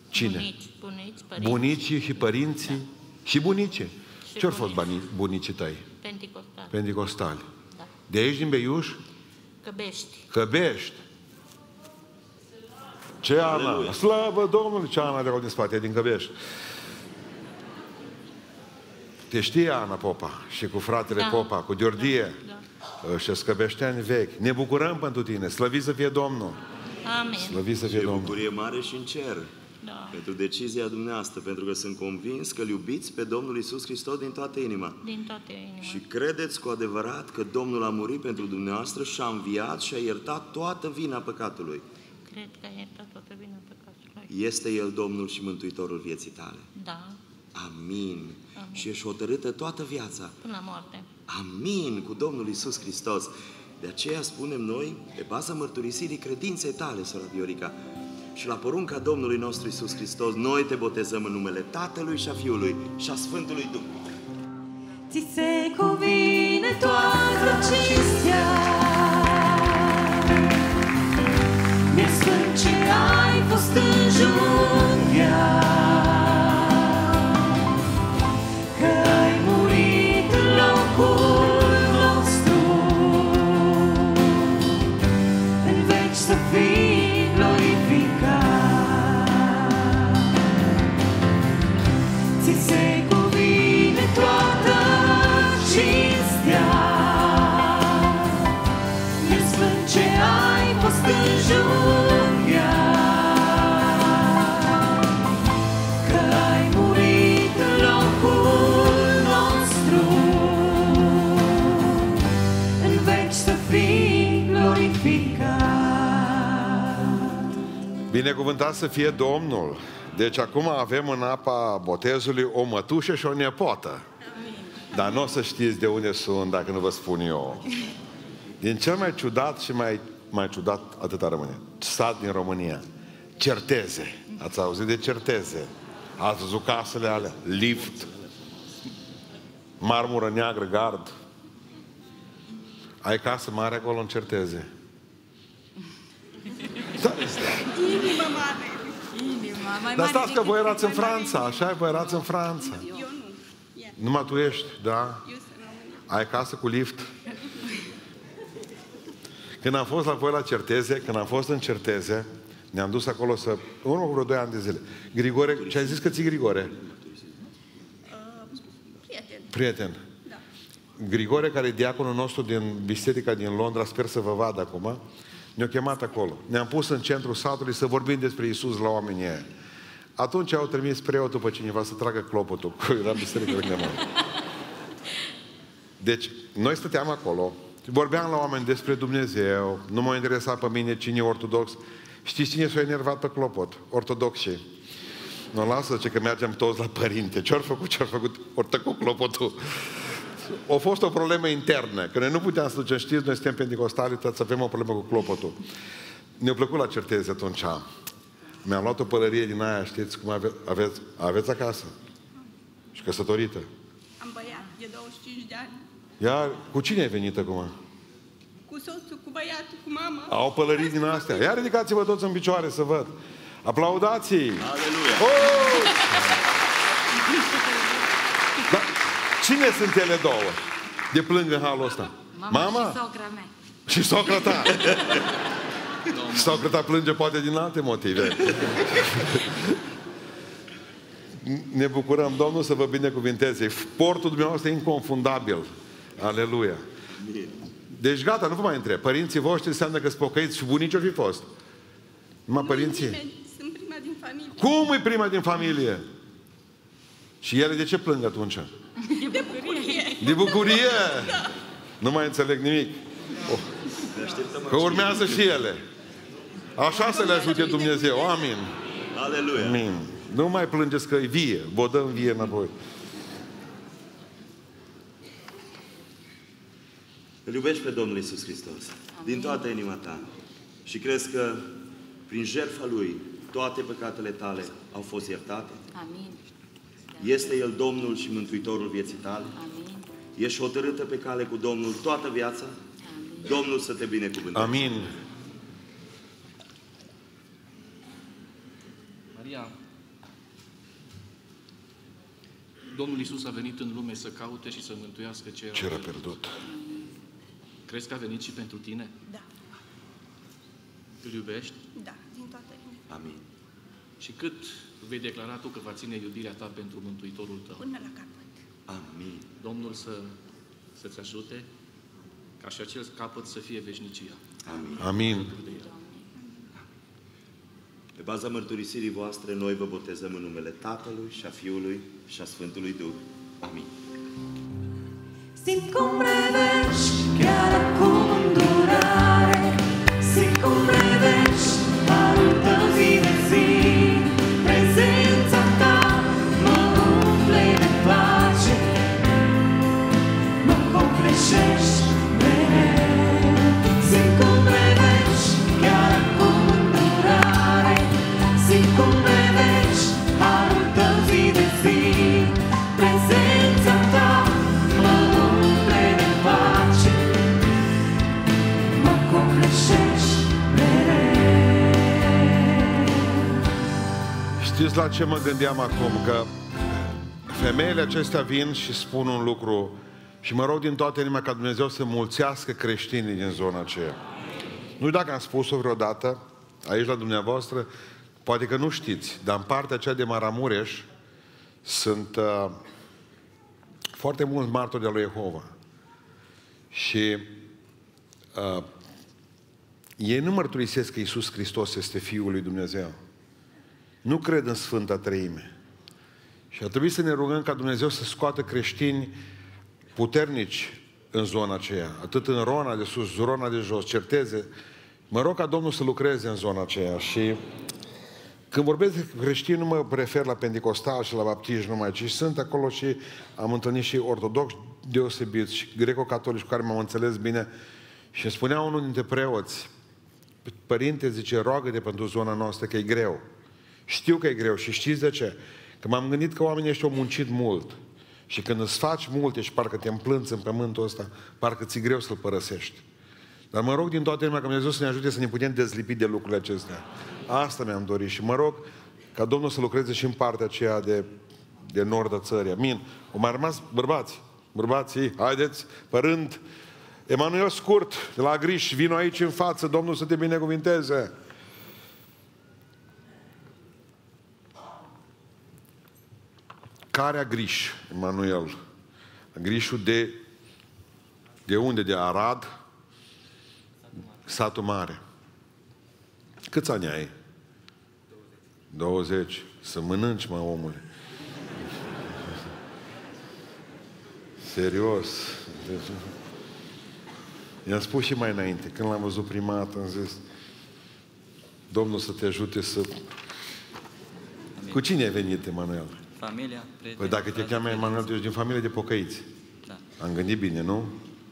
Cine? Bunici, bunici, părinți. Bunicii și părinții? Da. Și bunicii? Ce-au fost bunicii tăi? Pentecostali. Pentecostali. Da. De aici, din Beiuș? Căbești. Căbești. Ce Ana? Slavă Domnului! Ce Ana de acolo din spate, din Căbești. Te știe Ana Popa și cu fratele da. Popa, cu Diordie da. Da. și căbeșteani vechi. Ne bucurăm pentru tine. Slăviți să fie Domnul! Amin! Slăviți să fie Domnul! Și bucurie mare și în cer! Da. Pentru decizia dumneavoastră, pentru că sunt convins că îl iubiți pe Domnul Iisus Hristos din toată inima. Din toată inima. Și credeți cu adevărat că Domnul a murit pentru dumneavoastră și a înviat și a iertat toată vina păcatului. Cred că a iertat toată vina păcatului. Este El Domnul și Mântuitorul vieții tale. Da. Amin. Amin. Și ești hotărâtă toată viața. Până la moarte. Amin. Cu Domnul Iisus Hristos. De aceea spunem noi, pe baza mărturisirii credinței tale, sora Viorica, și la porunca Domnului nostru Iisus Hristos, noi te botezăm în numele Tatălui și a Fiului și a Sfântului Duh. Ți se cuvine toată cinstea, mi-e sfânt ce ai fost înjunghiat, că ai murit în locul nostru, în veci să fii. Binecuvântat să fie Domnul! Deci acum avem în apa botezului o mătușă și o nepotă. Amin. Dar nu o să știți de unde sunt dacă nu vă spun eu. Din cel mai ciudat și mai, mai ciudat atâta rămâne. Sat din România. Certeze. Ați auzit de Certeze? Ați văzut casele alea? Lift. Marmură neagră, gard. Ai casă mare acolo în Certeze. Inima mare. Inima mai mare. Dar stați că voi erați în Franța, așa? Voi erați în Franța. Eu nu. Numai tu ești, da? Eu sunt în România. Ai casă cu lift? Când am fost la voi la Certeze, când am fost în Certeze, ne-am dus acolo să... unul cu vreo doi ani de zile. Grigore, ce-ai zis că ți Grigore? Uh, prieten. Prieten. Da. Grigore, care e diaconul nostru din biserica din Londra, sper să vă vadă acum, ne-au chemat acolo. Ne-am pus în centrul satului să vorbim despre Iisus la oamenii aia. Atunci au trimis preotul pe cineva să tragă clopotul, că era biserică de mare. Deci, noi stăteam acolo, vorbeam la oameni despre Dumnezeu, nu m-a interesat pe mine cine e ortodox. Știți cine s-a enervat pe clopot? Ortodoxii. Nu lasă, zice, că mergem toți la părinte. Ce-au făcut? Ce-au făcut? Ori tăcut clopotul. A fost o problemă internă, că noi nu puteam să ducem, știți, noi suntem pentecostali, să avem o problemă cu clopotul. Ne-a plăcut la Certeze atunci. Mi-am luat o pălărie din aia, știți cum ave aveți, aveți acasă? Și căsătorită. Am băiat, de douăzeci și cinci de ani. Iar cu cine ai venit acum? Cu soțul, cu băiatul, cu mama. Au pălării din astea. Ia ridicați-vă toți în picioare să văd. Aplaudați-i! Aleluia! Oh! Da. Cine sunt ele două? De plâng în halul ăsta. Mama, mama? Și socra mea. Și socra ta. Sau că te plânge poate din alte motive. Ne bucurăm, Domnul să vă binecuvinteze. Portul dumneavoastră e inconfundabil. Aleluia. Deci gata, nu vă mai întreb. Părinții voștri înseamnă că-s pocăiți și bunicii fi fost. Numai părinții. Sunt prima din familie. Cum e prima din familie? Și ele de ce plâng atunci? De bucurie. De bucurie? Da. Nu mai înțeleg nimic. Oh. Că urmează și ele. Așa să le ajute Dumnezeu. Amin. Aleluia. Amin. Nu mai plângeți că e vie. Vă dăm vie înapoi. Îl iubești pe Domnul Iisus Hristos. Amin. Din toată inima ta. Și crezi că prin jertfa Lui toate păcatele tale au fost iertate? Amin. Este El Domnul și Mântuitorul vieții tale? Amin. Ești hotărâtă pe cale cu Domnul toată viața? Amin. Domnul să te binecuvânteze. Amin. Maria, Domnul Iisus a venit în lume să caute și să mântuiască ce era, ce era pierdut. pierdut. Crezi că a venit și pentru tine? Da. Îl iubești? Da, din toată inima. Amin. Și cât vei declara tu că va ține iubirea ta pentru Mântuitorul tău? Până la capăt. Amin. Domnul să, să-ți ajute ca și acel capăt să fie veșnicia. Amin. Amin. Pe baza mărturisirii voastre, noi vă botezăm în numele Tatălui și a Fiului și a Sfântului Duh. Amin. Simt cum revești chiar acum în durare, simt cum revești parul tău zi de zi, prezența ta mă umple de pace, mă compleșești mereu. Simt cum revești chiar acum în durare, simt cum revești parul tău zi de zi, prezența ta mă umple de pace, mă compleșești mereu. Știți la ce mă gândeam acum? Că femeile acestea vin și spun un lucru și mă rog din toată inima ca Dumnezeu să mulțească creștinii din zona aceea. Nu știu dacă am spus-o vreodată aici la dumneavoastră, poate că nu știți, dar în partea aceea de Maramureș sunt uh, foarte mulți martori de lui Jehova. Și uh, ei nu mărturisesc că Iisus Hristos este Fiul lui Dumnezeu. Nu cred în Sfânta Treime. Și ar trebui să ne rugăm ca Dumnezeu să scoată creștini puternici în zona aceea. Atât în Rona de sus, Rona de jos, Certeze. Mă rog ca Domnul să lucreze în zona aceea. Și când vorbesc de creștini, nu mă prefer la pentecostal și la baptiști numai, ci sunt acolo și am întâlnit și ortodoxi deosebiți și greco-catolici cu care m-am înțeles bine. Și spunea unul dintre preoți, părinte, zice, roagă-te pentru zona noastră că e greu. Știu că e greu și știți de ce? Că m-am gândit că oamenii ăștia au muncit mult și când îți faci multe și parcă te împlânți în pământul ăsta, parcă ți-e greu să-l părăsești. Dar mă rog din toată inima că Dumnezeu să ne ajute să ne putem dezlipi de lucrurile acestea. Asta mi-am dorit și mă rog ca Domnul să lucreze și în partea aceea de, de nord a țării. Amin. O mai rămas bărbați. Bărbații, haideți, părând. Emanuel Scurt, de la Griș, vino aici în față, Domnul să te binecuvinteze. Carea Griș, Emanuel. Grișul de... De unde? De Arad? Satul Mare. Câți ani ai? douăzeci. Să mănânci, mă, omule. Serios. I-am spus și mai înainte, când l-am văzut prima dată, am zis, Domnul să te ajute să... Cu cine ai venit, Emanuel? Familia, prieteni, păi dacă te cheamă Emanuel, ești din familie de pocăiți. Da. Am gândit bine, nu?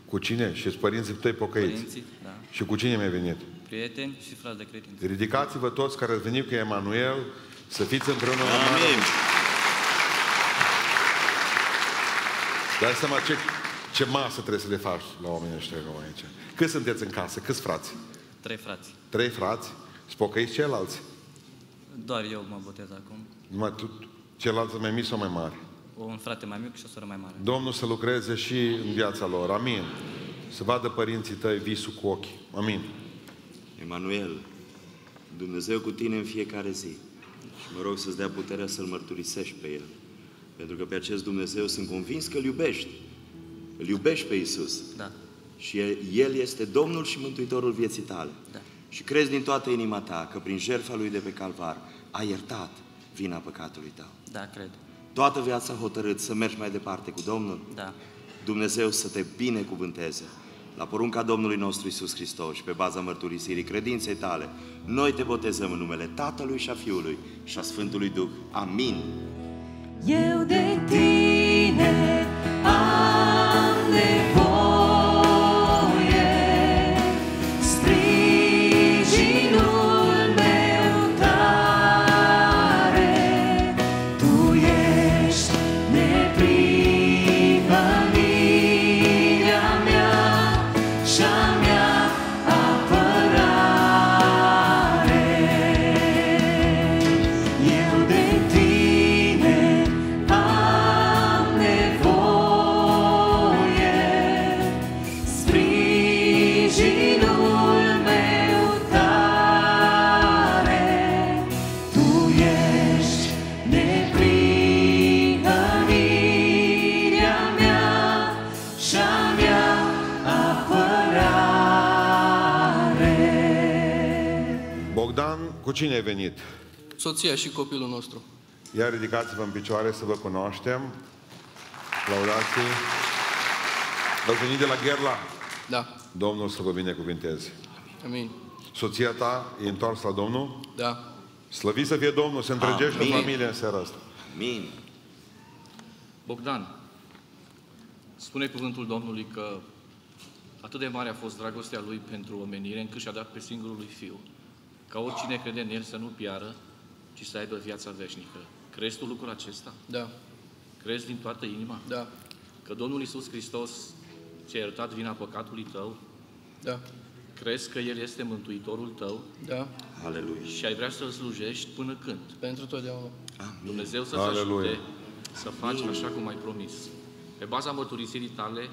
Cu cine? Și părinții tăi pocăiți. Părinții, da. Și cu cine mi-ai venit? Prieteni și frați de credință. Ridicați-vă toți care ați venit cu Emanuel, să fiți împreună. Amin. Dai seama ce, ce masă trebuie să le faci la oamenii ăștia aici. Cât sunteți în casă? Câți frați? Trei frați. Trei frați? Și pocăiți ceilalți? Doar eu mă botez acum. Numai tu... Celălalt mai mic sau mai mare? Un frate mai mic și o soră mai mare. Domnul să lucreze și în viața lor. Amin. Să vadă părinții tăi visul cu ochii. Amin. Emanuel, Dumnezeu cu tine în fiecare zi. Și mă rog să-ți dea puterea să-L mărturisești pe El. Pentru că pe acest Dumnezeu sunt convins că îl iubești. Îl iubești pe Iisus. Da. Și El este Domnul și Mântuitorul vieții tale. Da. Și crezi din toată inima ta că prin jertfa Lui de pe Calvar a iertat vina păcatului tău. Da, cred. Toată viața hotărât să mergi mai departe cu Domnul. Da. Dumnezeu să te binecuvânteze. La porunca Domnului nostru Iisus Hristos și pe baza mărturisirii credinței tale, noi te botezăm în numele Tatălui și a Fiului și a Sfântului Duh. Amin. Eu de tine am nevoie, sprijinul meu tare, Tu ești neprihănirea mea și-a mea apărare. Eu de tine am nevoie, sprijinul meu tare, Tu ești neprihănirea mea și-a mea apărare. Bogdan, cu cine ai venit? Soția și copilul nostru. Ia ridicați-vă în picioare să vă cunoaștem. Aplaudați-i. Vă venit de la Gherla. Da. Domnul să vă binecuvinteze. Amin. Soția ta e întoarsă la Domnul? Da. Slăvit să fie Domnul, se întregește Amin. Familia în seara asta. Amin. Bogdan, spune cuvântul Domnului că atât de mare a fost dragostea Lui pentru omenire, încât și-a dat pe singurul Lui Fiu, ca oricine crede în El să nu piară, ci să aibă viața veșnică. Crezi tu lucrul acesta? Da. Crezi din toată inima? Da. Că Domnul Iisus Hristos ți-a iertat vina păcatului tău? Da. Crezi că El este Mântuitorul tău? Da. Aleluia. Și ai vrea să-L slujești până când? Pentru totdeauna. Amin. Dumnezeu să-ți Aleluia. ajute să faci așa cum ai promis. Pe baza mărturisirii tale,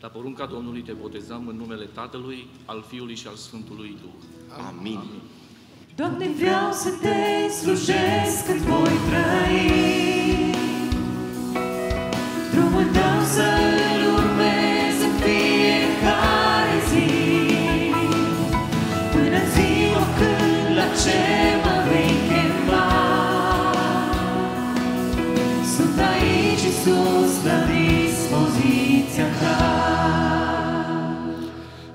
la porunca Domnului te botezăm în numele Tatălui, al Fiului și al Sfântului Duh. Amin. Amin. Doamne, vreau să te slujesc cât voi trăi, drumul tău să-l urmez în fiecare zi, până ziua când la ce mă vei chema. Sunt aici, Iisus, la dispoziția ta.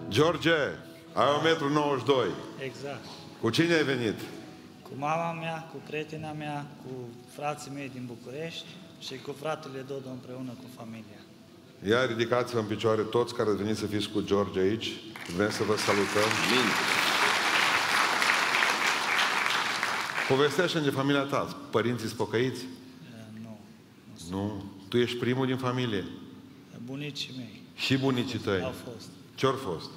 George, ai un metru nouăzeci și doi. Exact. Cu cine ai venit? Cu mama mea, cu prietena mea, cu frații mei din București și cu fratele Dodo împreună cu familia. Ia ridicați-vă în picioare toți care veniți să fiți cu George aici. Vrem să vă salutăm. Amin. Povestește-mi de familia ta. Părinții sunt pocăiți? E, Nu. nu sunt. Nu. Tu ești primul din familie. Bunicii mei. Și bunicii tăi. Au fost. Ce-au fost?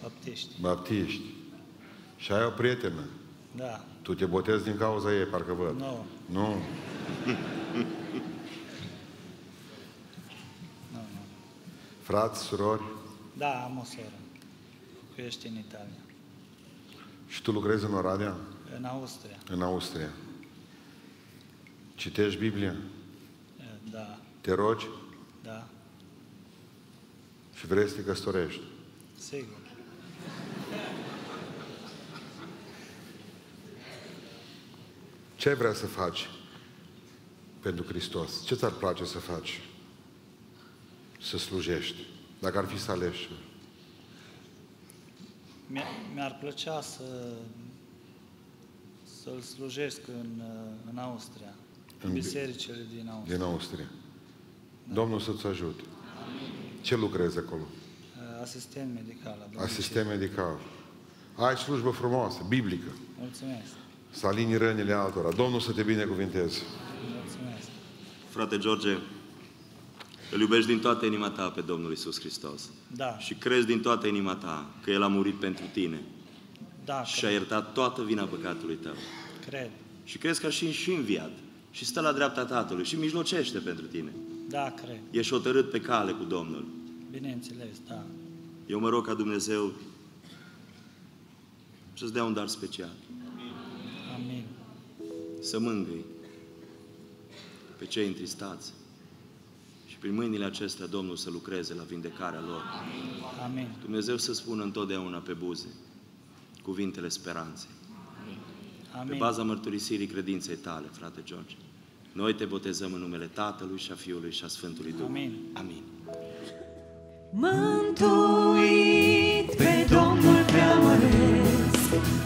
Baptiști. Baptiști. Și ai o prietenă. Da. Tu te botezi din cauza ei, parcă văd. Nu. Nu. Frați, surori? Da, am o soră. Ești în Italia. Și tu lucrezi în Oradea? În Austria. În Austria. Citești Biblia? Da. Te rogi? Da. Și vrei să te căsătorești? Sigur. Ce ai vrea să faci pentru Hristos? Ce ți-ar place să faci? Să slujești, dacă ar fi să alegi. Mi-ar plăcea să să-L slujesc în, în Austria, în, în bisericile din Austria. Din Austria. Da. Domnul să-ți ajute. Ce lucrezi acolo? Asistent medical. Asistent medical. Ai slujbă frumoasă, biblică. Mulțumesc. Să alini rănile altora. Domnul să te binecuvinteze. Mulțumesc. Frate George, îl iubești din toată inima ta pe Domnul Iisus Hristos. Da. Și crezi din toată inima ta că El a murit pentru tine. Da. Și cred. A iertat toată vina păcatului tău. Cred. Și crezi că și, și înviat. Și stă la dreapta Tatălui și mijlocește pentru tine. Da, cred. Ești hotărât pe cale cu Domnul. Bineînțeles, da. Eu mă rog ca Dumnezeu să-ți dea un dar special. Amin. Să mângâi pe cei întristați și prin mâinile acestea Domnul să lucreze la vindecarea lor. Amin. Dumnezeu să spună întotdeauna pe buze cuvintele speranței. Amin. Pe baza mărturisirii credinței tale, frate George, noi te botezăm în numele Tatălui și a Fiului și a Sfântului Duh. Amin. Amin. Mântuit pe Domnul preamăresc,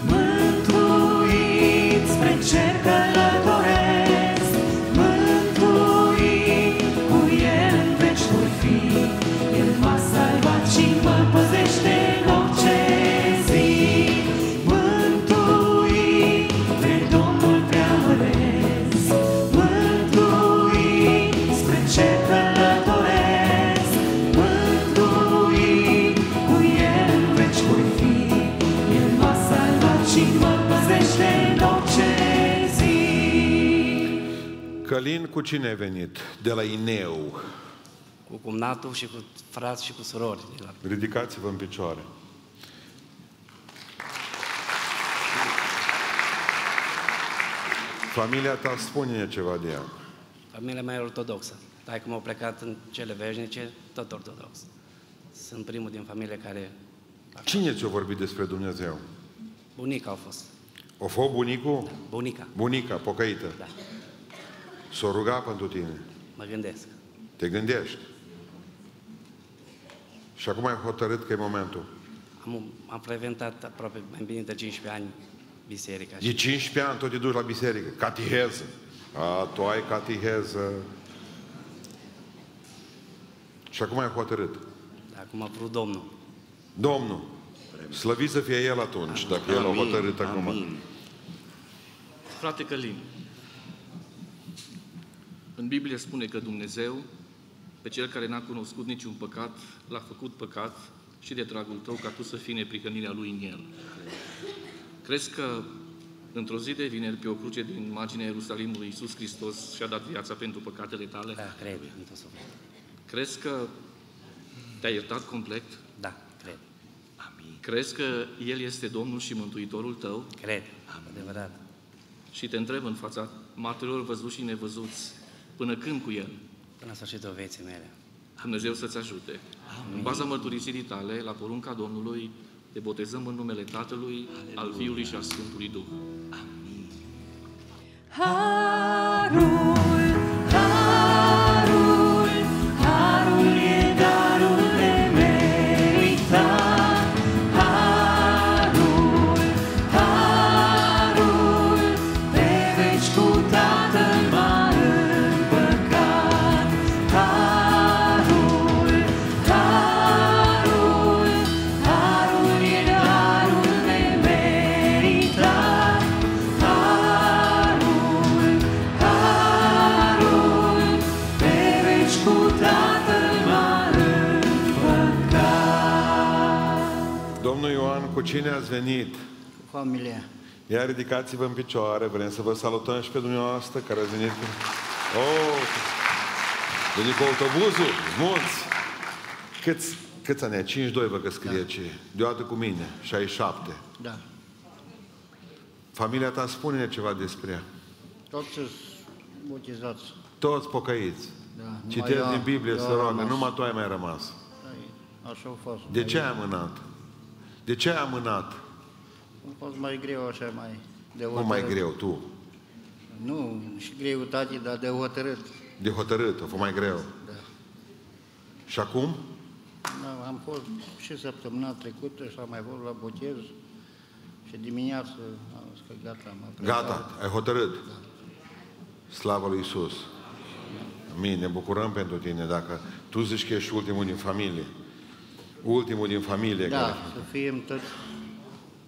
mântuit spre cer călătoresc, mântuit cu El în veci vor fi, El m-a salvat și mă păzește în orice zi. Mântuit pe Domnul preamăresc, mântuit spre cer călătoresc, Călin, cu cine ai venit? De la Ineu. Cu cumnatul și cu frați și cu surori. Ridicați-vă în picioare. Familia ta, spune-ne ceva de ea. Familia mea e ortodoxă. Dar cum au plecat în cele veșnice, tot ortodox. Sunt primul din familie care... Cine ți-a vorbit despre Dumnezeu? Bunica a fost. O fost bunicul? Da, bunica. Bunica, pocăită. Da. S-o ruga pentru tine. Mă gândesc. Te gândești. Și acum ai hotărât că e momentul. Am, am preventat aproape mai bine de cincisprezece ani biserica. De cincisprezece ani tot te duci la biserică. Catiheză. A, tu ai catiheză. Și acum ai hotărât. Acum a vrut Domnul. Domnul. Slăvit să fie El atunci, amin, dacă El a hotărât acum. Amin. Frate Călin, în Biblie spune că Dumnezeu, pe Cel care n-a cunoscut niciun păcat, l-a făcut păcat și de dragul tău, ca tu să fii neprihănirea Lui în El. Crezi că într-o zi de vineri, pe o cruce din marginea Ierusalimului, Iisus Hristos și-a dat viața pentru păcatele tale? Da, cred. Crezi că te-a iertat complet? Da, cred. Amin. Crezi că El este Domnul și Mântuitorul tău? Cred, adevărat. Și te întreb în fața martorilor văzuți și nevăzuți, până când cu El? Până la sfârșitul vieții mele. Dumnezeu să-ți ajute. Amin. În baza mărturisirii tale, la porunca Domnului, te botezăm în numele Tatălui, Aleluia, al Fiului și al Sfântului Duh. Amin. Harul, harul, harul e darul nemeritat. Cu cine ați venit? Cu familia. Ia ridicați-vă în picioare, vrem să vă salutăm și pe dumneavoastră care ați venit. Oh! Veni cu autobuzul, mulți! Câți, câți ani ai? cincizeci și doi, vă că scrie aici. Deodată cu mine, șaizeci și șapte. Da. Familia ta, spune-ne ceva despre ea. Toți sunt botezați. Toți pocăiți. Da. Citeți din Biblie, se roagă, numai tu ai mai rămas. Așa a fost. De ce ai amânat? De ce ai amânat? A fost mai greu așa, mai de hotărât. Nu mai greu, tu? Nu, și greu, tati, dar de hotărât. De hotărât, a fost mai greu. Da. Și acum? Da, am fost și săptămâna trecută și am mai fost la botez și dimineață am zis că gata. Gata, ai hotărât? Da. Slavă lui Iisus. Amin, ne bucurăm pentru tine dacă tu zici că ești ultimul din familie. Ultimul din familie. Da, care... să fim toți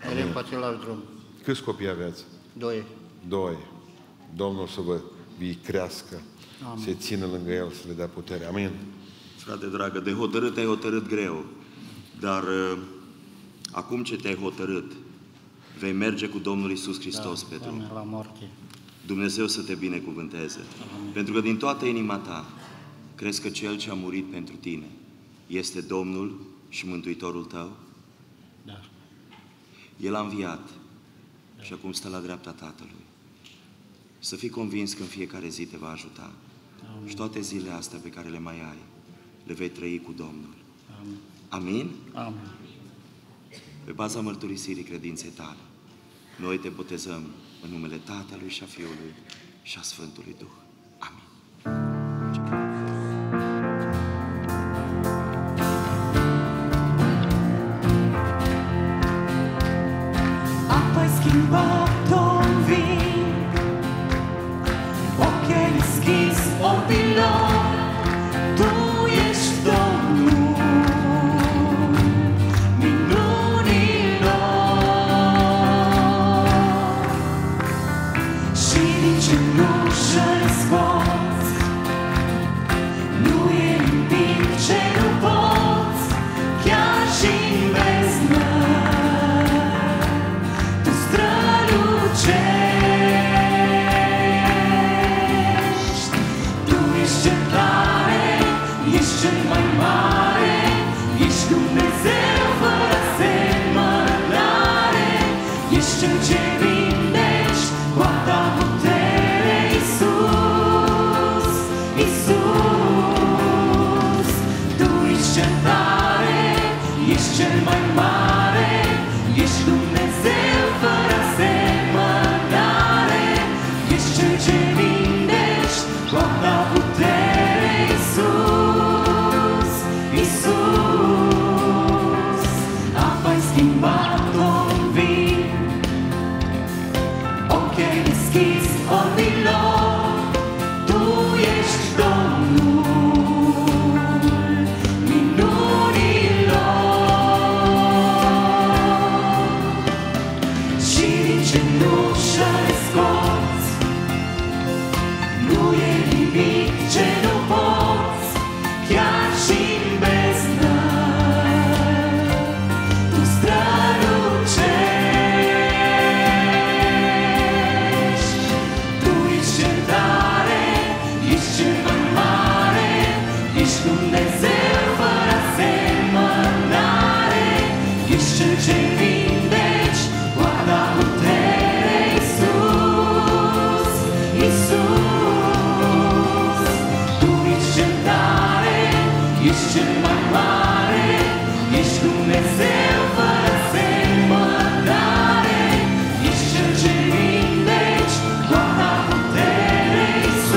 mereu pe același drum. Câți copii aveți? Doi. Doi. Domnul să vă îi crească, amin, să țină lângă El, să le dea putere. Amin. Frate dragă, de hotărât ai hotărât greu, dar uh, acum ce te-ai hotărât, vei merge cu Domnul Iisus Hristos, da, pe drum. La moarte. Dumnezeu să te binecuvânteze. Amin. Pentru că din toată inima ta crezi că Cel ce a murit pentru tine este Domnul și Mântuitorul tău? Da. El a înviat și acum stă la dreapta Tatălui. Să fii convins că în fiecare zi te va ajuta. Amin. Și toate zilele astea pe care le mai ai, le vei trăi cu Domnul. Amin? Amin? Amin. Pe baza mărturisirii credinței tale, noi te botezăm în numele Tatălui și a Fiului și a Sfântului Duh. Amin. Apa-i schimbat un vin, ochii deschis orbilor, Tu ești Domnul minunilor. Și nici în ușă răspuns, nu e nimic ce nu poți, chiar și în veznă. Ești cel mai mare, ești Dumnezeu fără semănare, ești cel ce vindești cu a ta putere, Iisus, Iisus. Tu ești cel tare, ești cel mai mare, ești Dumnezeu fără semănare, ești cel ce vindești cu a ta putere, Iisus. Apa-i schimbat un vin, ochii deschis orbilor, Tu ești Domnul minunilor. Și nici în ușă le scoți, nu e nimic ce nu poți, chiar și Dumnezeu fără asemănare, ești cel ce vindeci cu a ta putere, Iisus, Iisus. Tu ești cel tare, ești cel mai mare, ești Dumnezeu fără asemănare, ești cel ce vindeci cu a ta putere, Iisus,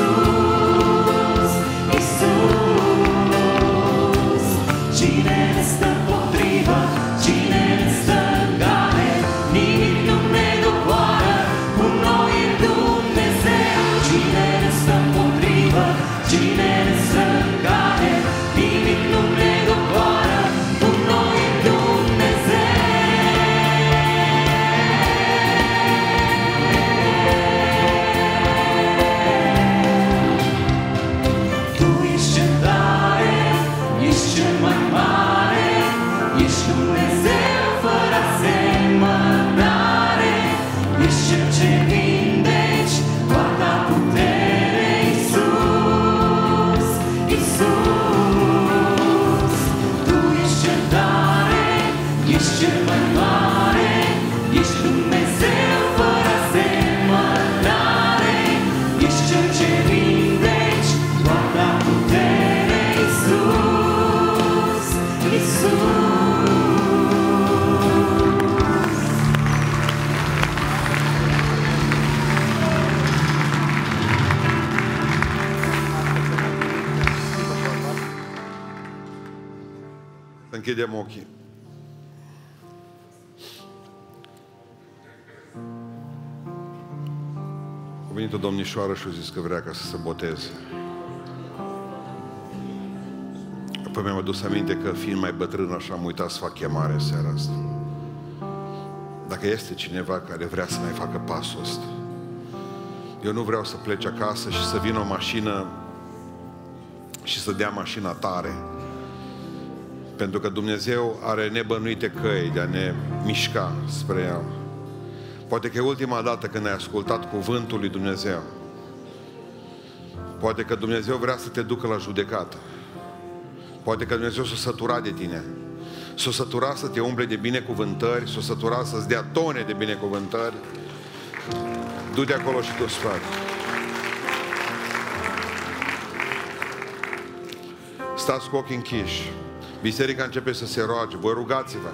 Iisus. Închidem ochii. A venit o domnișoară și a zis că vrea ca să se boteze. Apoi mi-am adus aminte că fiind mai bătrân așa am uitat să fac chemare seara asta. Dacă este cineva care vrea să mai facă pasul ăsta, eu nu vreau să pleci acasă și să vină o mașină și să dea mașina tare. Pentru că Dumnezeu are nebănuite căi de a ne mișca spre El. Poate că e ultima dată când ai ascultat cuvântul lui Dumnezeu. Poate că Dumnezeu vrea să te ducă la judecată. Poate că Dumnezeu s-a săturat de tine. S-o sătura să te umble de binecuvântări, s-o sătura să-ți dea tone de binecuvântări. Du-te acolo și tu sfat. Stați cu ochii închiși. Biserica începe să se roage. Voi rugați-vă.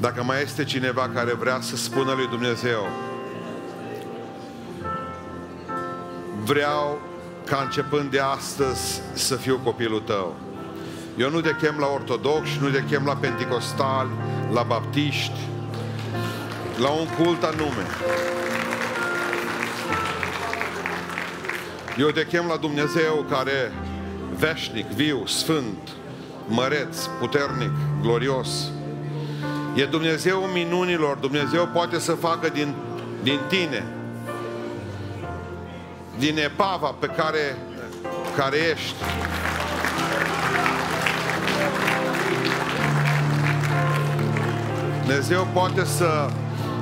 Dacă mai este cineva care vrea să spună lui Dumnezeu: vreau ca începând de astăzi să fiu copilul tău. Eu nu te chem la ortodoxi, nu te chem la penticostali, la baptiști, la un cult anume. Eu te chem la Dumnezeu care veșnic, viu, sfânt, măreț, puternic, glorios. E Dumnezeu minunilor. Dumnezeu poate să facă din, din tine, din epava pe care, care ești, Dumnezeu poate să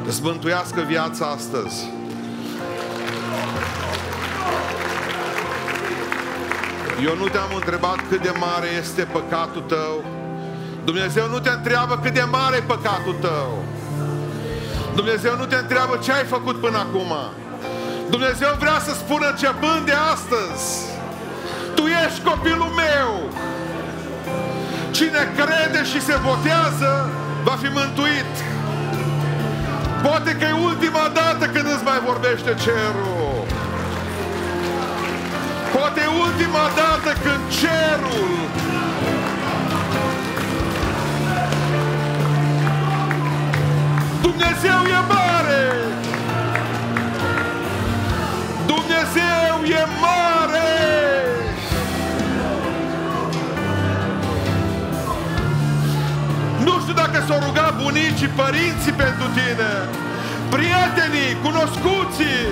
îți mântuiască viața astăzi. Eu nu te-am întrebat cât de mare este păcatul tău. Dumnezeu nu te întreabă cât de mare e păcatul tău. Dumnezeu nu te întreabă ce ai făcut până acum. Dumnezeu vrea să spună începând de astăzi: tu ești copilul meu. Cine crede și se botează va fi mântuit. Poate că e ultima dată când îți mai vorbește cerul. Poate e ultima dată când cerul Dumnezeu e mare! Dumnezeu e mare! Nu știu dacă s-au rugat bunicii, părinții pentru tine, prietenii, cunoscuții,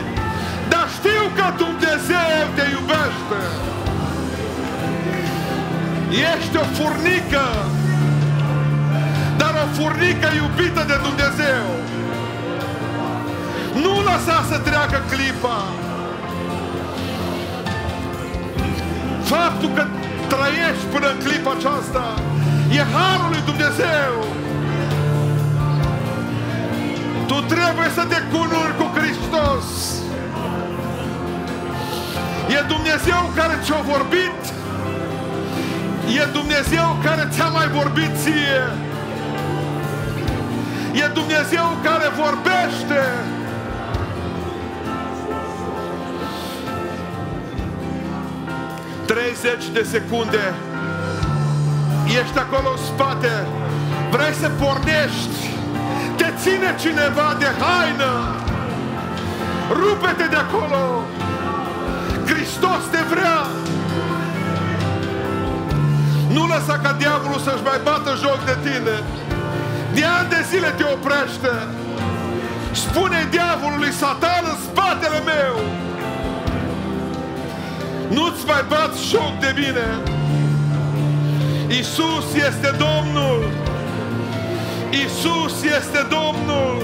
dar știu că Dumnezeu te iubește. Ești o furnică, dar o furnică iubită de Dumnezeu. Nu lăsa să treacă clipa. Faptul că trăiești până în clipa aceasta e harul lui Dumnezeu. Tu trebuie să te cununi cu Hristos. E Dumnezeu care ți-a vorbit. E Dumnezeu care ți-a mai vorbit ție. E Dumnezeu care vorbește. treizeci de secunde. Ești acolo în spate. Vrei să pornești. Te ține cineva de haină. Rupe-te de acolo. Hristos te vrea. Nu lăsa ca diavolul să-și mai bată joc de tine. De ani de zile te oprește. Spune diavolului: Satan, în spatele meu, nu-ți mai bați joc de mine. Iisus este Domnul. Iisus este Domnul.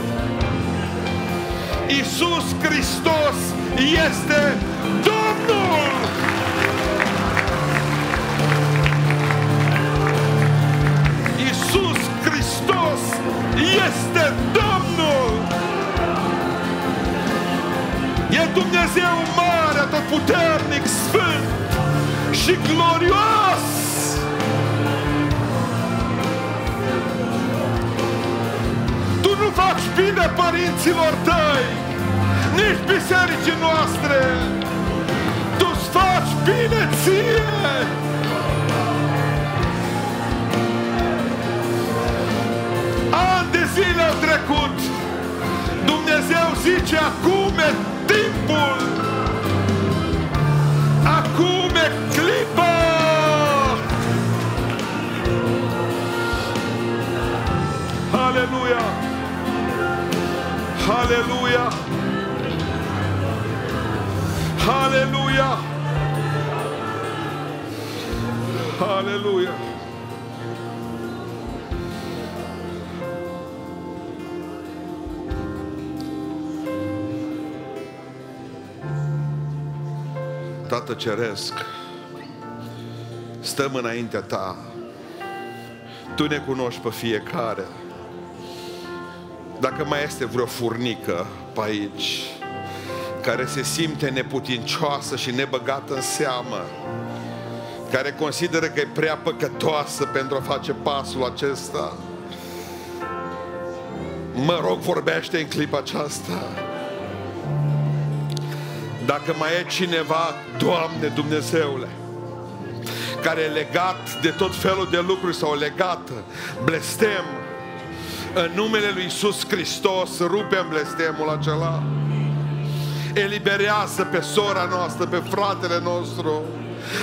Iisus Hristos este Domnul! Iisus Hristos este Domnul! E Dumnezeu mare, atotputernic, sfânt și glorios! Tu nu faci bine părinților tăi, nici bisericii noastre! Tu-ți faci bine ție! Ani de zile au trecut. Dumnezeu zice: acum e timpul! Acum e clipa! Aleluia! Aleluia! Aleluia! Aleluia! stăm înaintea Ta. Tu ne cunoști pe fiecare. Dacă mai este vreo furnică pe aici care se simte neputincioasă și nebăgată în seamă, care consideră că e prea păcătoasă pentru a face pasul acesta, mă rog, vorbește în clipa aceasta. Dacă mai e cineva, Doamne Dumnezeule, care e legat de tot felul de lucruri sau legată, blestem, în numele lui Iisus Hristos rupem blestemul acela. Eliberează pe sora noastră, pe fratele nostru.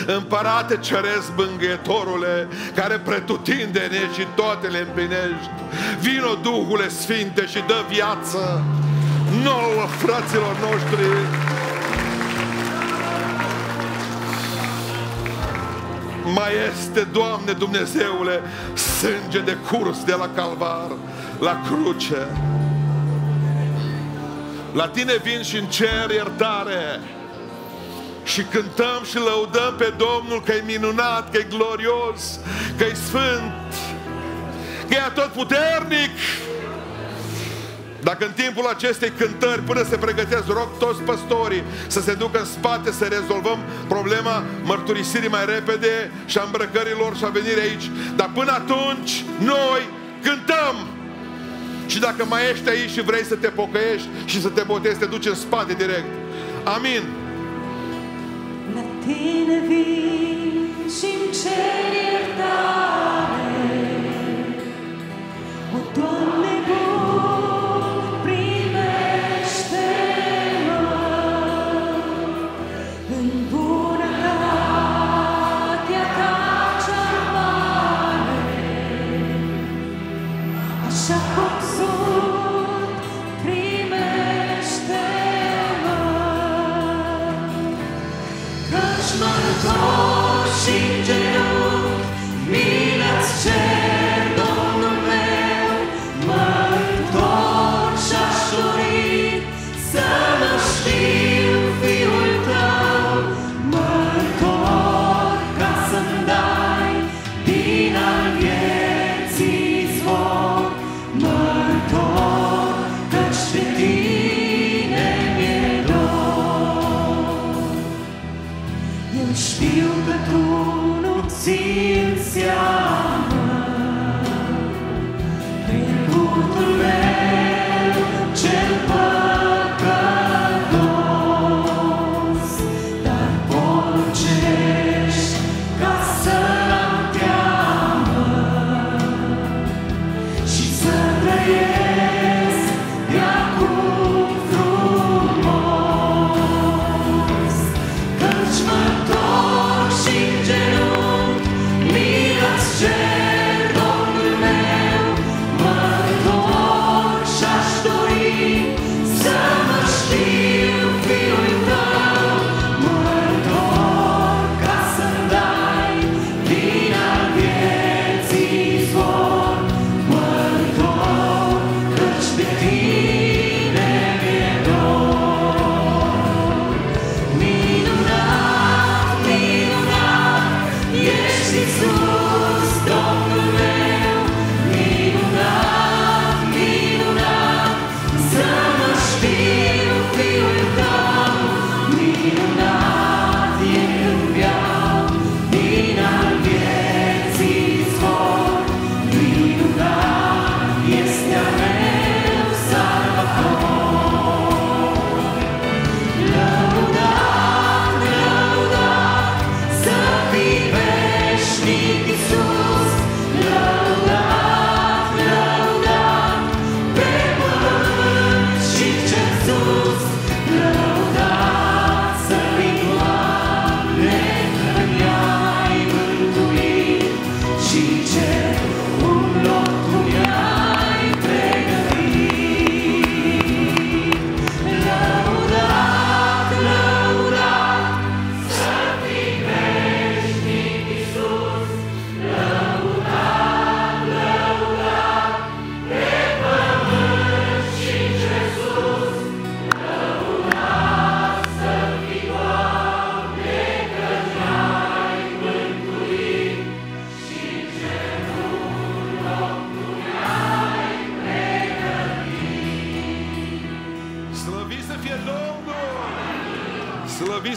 Împărate ceresc bângâietorule, care pretutindeni și toate le împlinești, vino Duhule Sfinte și dă viață nouă fraților noștri. Mai este, Doamne Dumnezeule, sânge de curs de la Calvar, la cruce. La Tine vin și încer iertare. Și cântăm și lăudăm pe Domnul că e minunat, că e glorios, că e sfânt, că e atotputernic. Dacă în timpul acestei cântări, până se pregătesc, rog toți păstorii să se ducă în spate, să rezolvăm problema mărturisirii mai repede și a îmbrăcărilor și a venirii aici. Dar până atunci, noi cântăm. Și dacă mai ești aici și vrei să te pocăiești și să te botezi, te duci în spate direct. Amin. La Tine vin și-mi cer iertare, o, Doamne bun, primește-mă în bunătatea Ta cea mare, așa cum sunt. Mărtor și în genunchi, milă-ți cer, Domnul meu, mărtor și-aș dori să mă știu Fiul Tău, mărtor ca să-mi dai din al vieții zvor, mărtor căci de Tine mi-e dor. Eu știu că Tu nu ții în seamă trecutul meu cel păcătos, dar poruncești ca să-mi teamă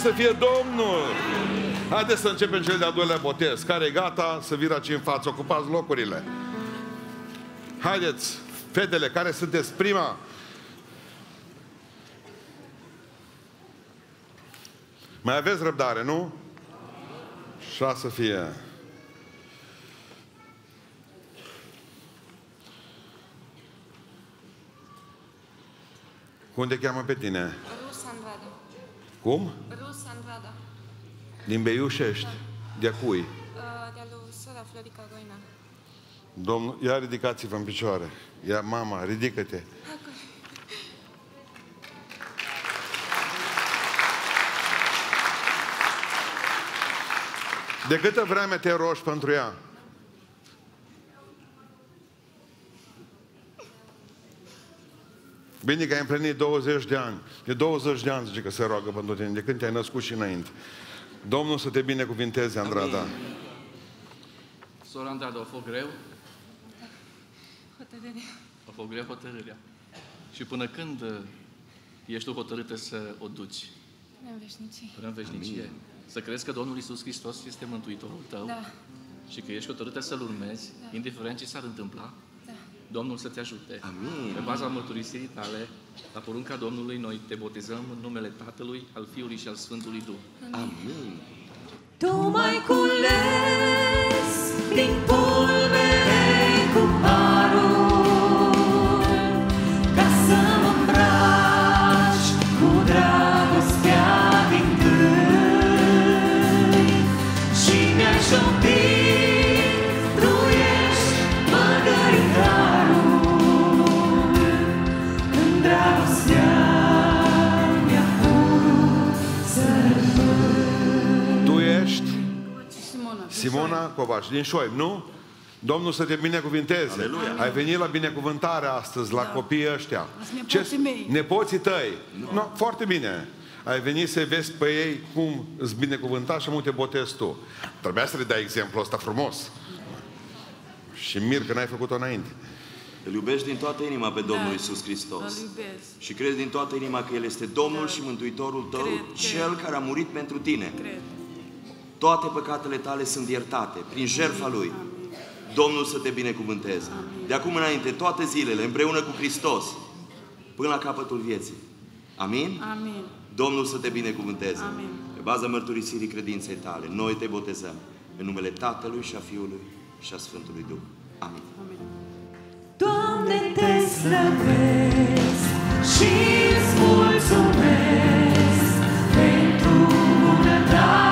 să fie Domnul! Haideți să începem cel de-al doilea botez. Care e gata? Să virați în față. Ocupați locurile. Haideți, fetele, care sunteți prima? Mai aveți răbdare, nu? Și să fie. Cum te cheamă pe tine? Rusandrada. Cum? Rusandrada. Din Beiuș ești? Da. De-a cui? Uh, De-a lui sora Florica Goina. Domnul, ia ridicați-vă în picioare. Ia, mama, ridică-te. Acum. De câtă vreme te rogi pentru ea? Bine că ai împlinit douăzeci de ani. De douăzeci de ani zice că se roagă pentru tine, de când te-ai născut și înainte. Domnul să te binecuvinteze, Andrada. Amin. Sora Andrada, a fost greu? Hotărârea. A fost greu hotărârea. Și până când ești tu hotărâtă să o duci? Până în veșnicie. Până în veșnicie. Amin. Să crezi că Domnul Iisus Hristos este Mântuitorul tău, da, și că ești hotărâtă să-L urmezi, da, indiferent ce s-ar întâmpla. Domnul să te ajute. Amin. Pe baza mărturisirii tale, la porunca Domnului, noi te botezăm în numele Tatălui, al Fiului și al Sfântului Duh. Amin. Tu mai cules din pulbere cu parul, ca să mă îmbraci cu dragostea din gând și mi-aș opri. Simona Covaci, din Șoim, nu? Domnul să te binecuvinteze. Aleluia. Ai venit la binecuvântare astăzi, la, da, copiii ăștia. Nepoții mei. Nepoții tăi. No. No, foarte bine. Ai venit să vezi pe ei cum îți binecuvântați și cum te botezi tu. Trebuia să le dai exemplu ăsta frumos. Da. Și mir că n-ai făcut-o înainte. Îl iubești din toată inima pe Domnul, da, Iisus Hristos. Și crezi din toată inima că El este Domnul, da, și Mântuitorul tău, cred, Cel cred. care a murit pentru tine. Cred. Toate păcatele tale sunt iertate prin jertfa Lui. Domnul să te binecuvânteze. De acum înainte, toate zilele, împreună cu Hristos, până la capătul vieții. Amin? Amin. Domnul să te binecuvânteze. Amin. Pe baza mărturisirii credinței tale, noi te botezăm în numele Tatălui și a Fiului și a Sfântului Duh. Amin. Amin. Doamne, te slăvesc și îți mulțumesc pentru bunătate.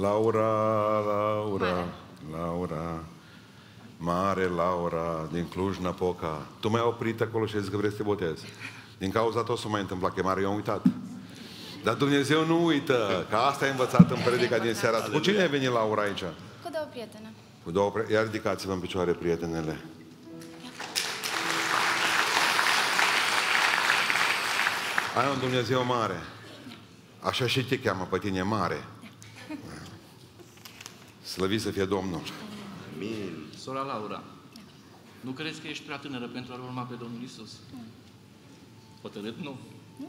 Laura, Laura, Laura, mare Laura, din Cluj-Napoca. Tu m-ai oprit acolo și ai zis că vrei să te botezi. Din cauza ta o să mai întâmpla, că e mare, eu am uitat. Dar Dumnezeu nu uită, că asta ai învățat în predica din seara. Cu cine ai venit, Laura, aici? Cu două prietene. Cu două prietene. Ia ridicați-vă în picioare, prietenele. Ai un Dumnezeu mare. Așa și te cheamă pe tine, mare. Slăvit să fie Domnul. Amin. Sora Laura, nu crezi că ești prea tânără pentru a urma pe Domnul Iisus? Nu. Hotărât? Nu. Nu.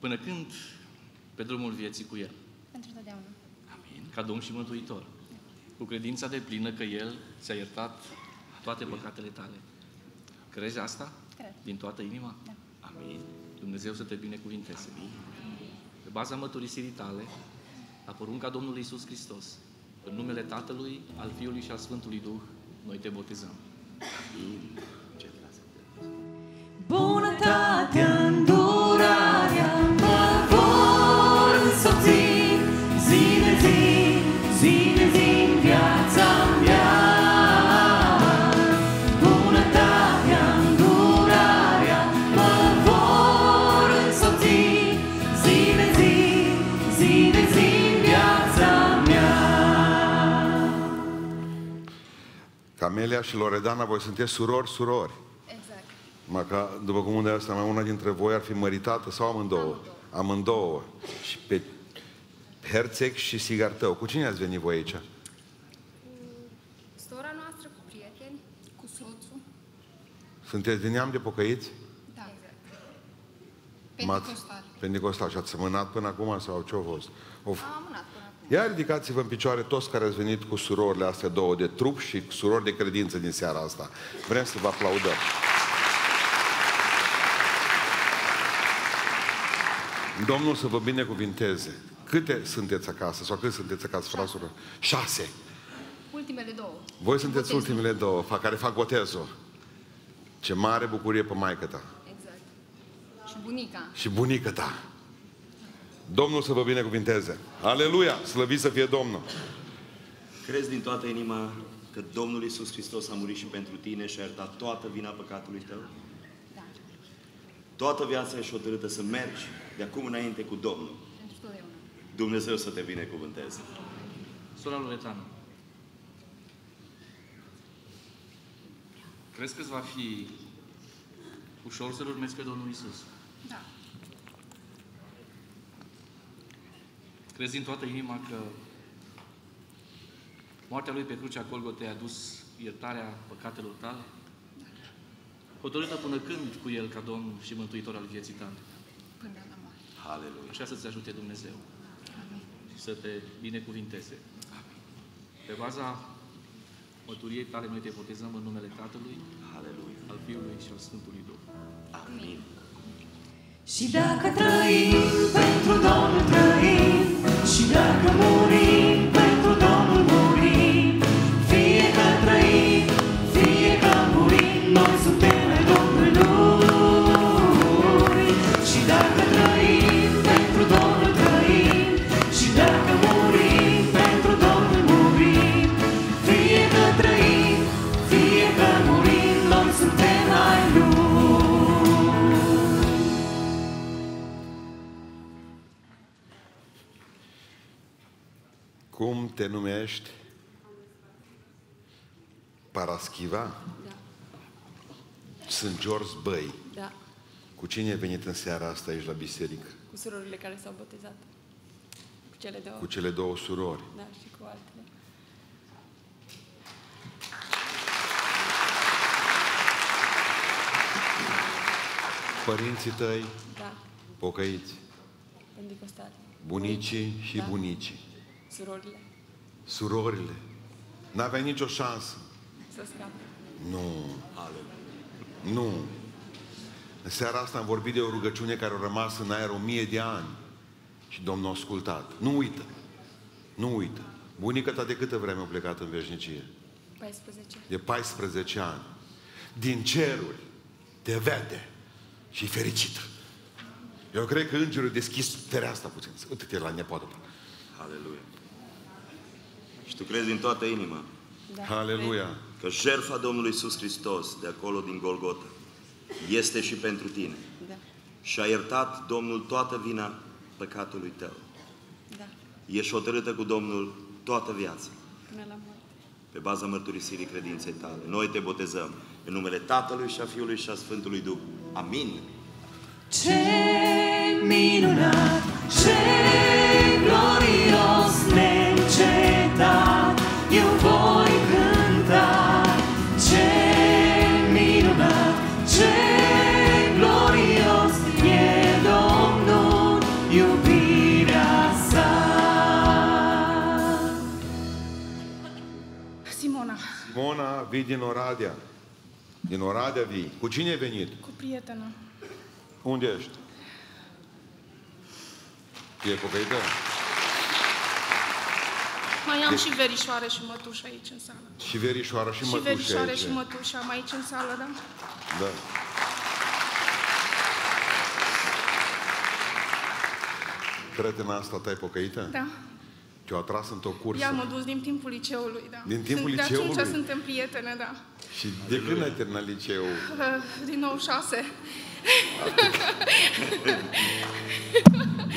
Până când? Pe drumul vieții cu El. Pentru totdeauna. Amin. Ca Domn și Mântuitor. Cu credința deplină că El ți-a iertat toate păcatele tale. Crezi asta? Cred. Din toată inima? Da. Amin. Dumnezeu să te binecuvinteze. Amin. Baza mărturisirii tale, la porunca Domnului Iisus Hristos, în numele Tatălui, al Fiului și al Sfântului Duh, noi te botezăm. Bunătatea, îndurarea, mă vor însoți, zi de zi, zi de zi, viața mea. Camelia și Loredana, voi sunteți surori, surori. Exact. Maca, după cum unde asta, mai una dintre voi ar fi măritată sau amândouă? Amândouă. Amândouă. Și pe Herțec și Sigartău. Cu cine ați venit voi aici? Sora noastră, cu prieteni, cu soțul. Sunteți din neam de pocăiți? Da. Exact. Pentecostal. Pentecostal. Și ați amânat până acum sau ce-au fost? Of. Am amânat până acum. Ia ridicați-vă în picioare toți care ați venit cu surorile astea două de trup și surori de credință din seara asta. Vrem să vă aplaudăm. Domnul să vă binecuvinteze. Câte sunteți acasă? Sau cât sunteți acasă, frasură? Șase. Ultimele două. Voi sunteți botezul. Ultimele două, care fac botezul. Ce mare bucurie pe maică ta. Exact. Și bunica. Și bunica ta. Domnul să vă binecuvinteze. Aleluia! Slăvit să fie Domnul! Crezi din toată inima că Domnul Iisus Hristos a murit și pentru tine și a iertat toată vina păcatului tău? Da. Toată viața ești hotărâtă să mergi de acum înainte cu Domnul. Dumnezeu să te binecuvânteze. Sora Loretana, crezi că va fi ușor să-L urmezi pe Domnul Iisus? Da. Crezi din toată inima că moartea Lui pe crucea Golgotei a dus iertarea păcatelor tale? Da. Hotărâtă până când cu El ca Domn și Mântuitor al vieții tale? Până la moarte. Haleluia. Așa să-ți ajute Dumnezeu. Să te binecuvinteze. Amin. Pe baza mărturiei tale, noi te botezăm în numele Tatălui, Aleluia, al Fiului și al Sfântului Duh. Amin. Și dacă trăim, pentru Domnul trăim, și dacă murim, pentru Domnul murim, fie că trăim, fie că murim, noi suntem ai Domnului. Și dacă trăim, pentru Domnul trăim, și dacă murim, pentru Domnul murim, fie că trăim, fie că murim, noi suntem ai Lui. Cum te numești? Paraschiva? Da. Sunt George Băi. Da. Cu cine ai venit în seara asta aici la biserică? Cu surorile care s-au botezat. Cele două. Cu cele două surori. Da, și cu altele. Părinții tăi? Da. Pocăiți? Pentecostali. Bunicii și da. Bunicii. Surorile. Surorile. N-aveai nicio șansă. Să scape. Nu. Aleluia. Nu. În seara asta am vorbit de o rugăciune care a rămas în aer o mie de ani. Și Domnul a ascultat. Nu uită. Nu uită. Bunica ta de câtă vreme a plecat în veșnicie? paisprezece. De paisprezece ani. Din ceruri te vede și e fericită. Eu cred că îngerul a deschis fereastra puțin. Uite-te la nepoată. Aleluia. Și tu crezi din toată inima. Da. Aleluia. Că jertfa Domnului Iisus Hristos de acolo din Golgota este și pentru tine. Da. Și a iertat Domnul toată vina păcatului tău. Da. Ești hotărâtă cu Domnul toată viața. Până la moarte. Pe baza mărturisirii credinței tale. Noi te botezăm în numele Tatălui și a Fiului și a Sfântului Duh. Amin. Ce minunat, ce glorios neîncetat, eu voi cânta. Ce minunat, ce Simona, vii din Oradea. Din Oradea vii. Cu cine ai venit? Cu prietena. Unde ești? E pocăită? Mai am deci... și verișoare și mătușa aici în sală. Și verișoara și mătușa. Și verișoare aici. Și mătușa am aici în sală, da? Da. Prietena asta ta e pocăită? Da. Te-o atras într-o cursă. Ea m-a dus din timpul liceului, da. Din timpul Sunt, liceului? De atunci suntem prietene, da. Și de Aleluia. Când ai terminat liceul? Uh, din nouă șase.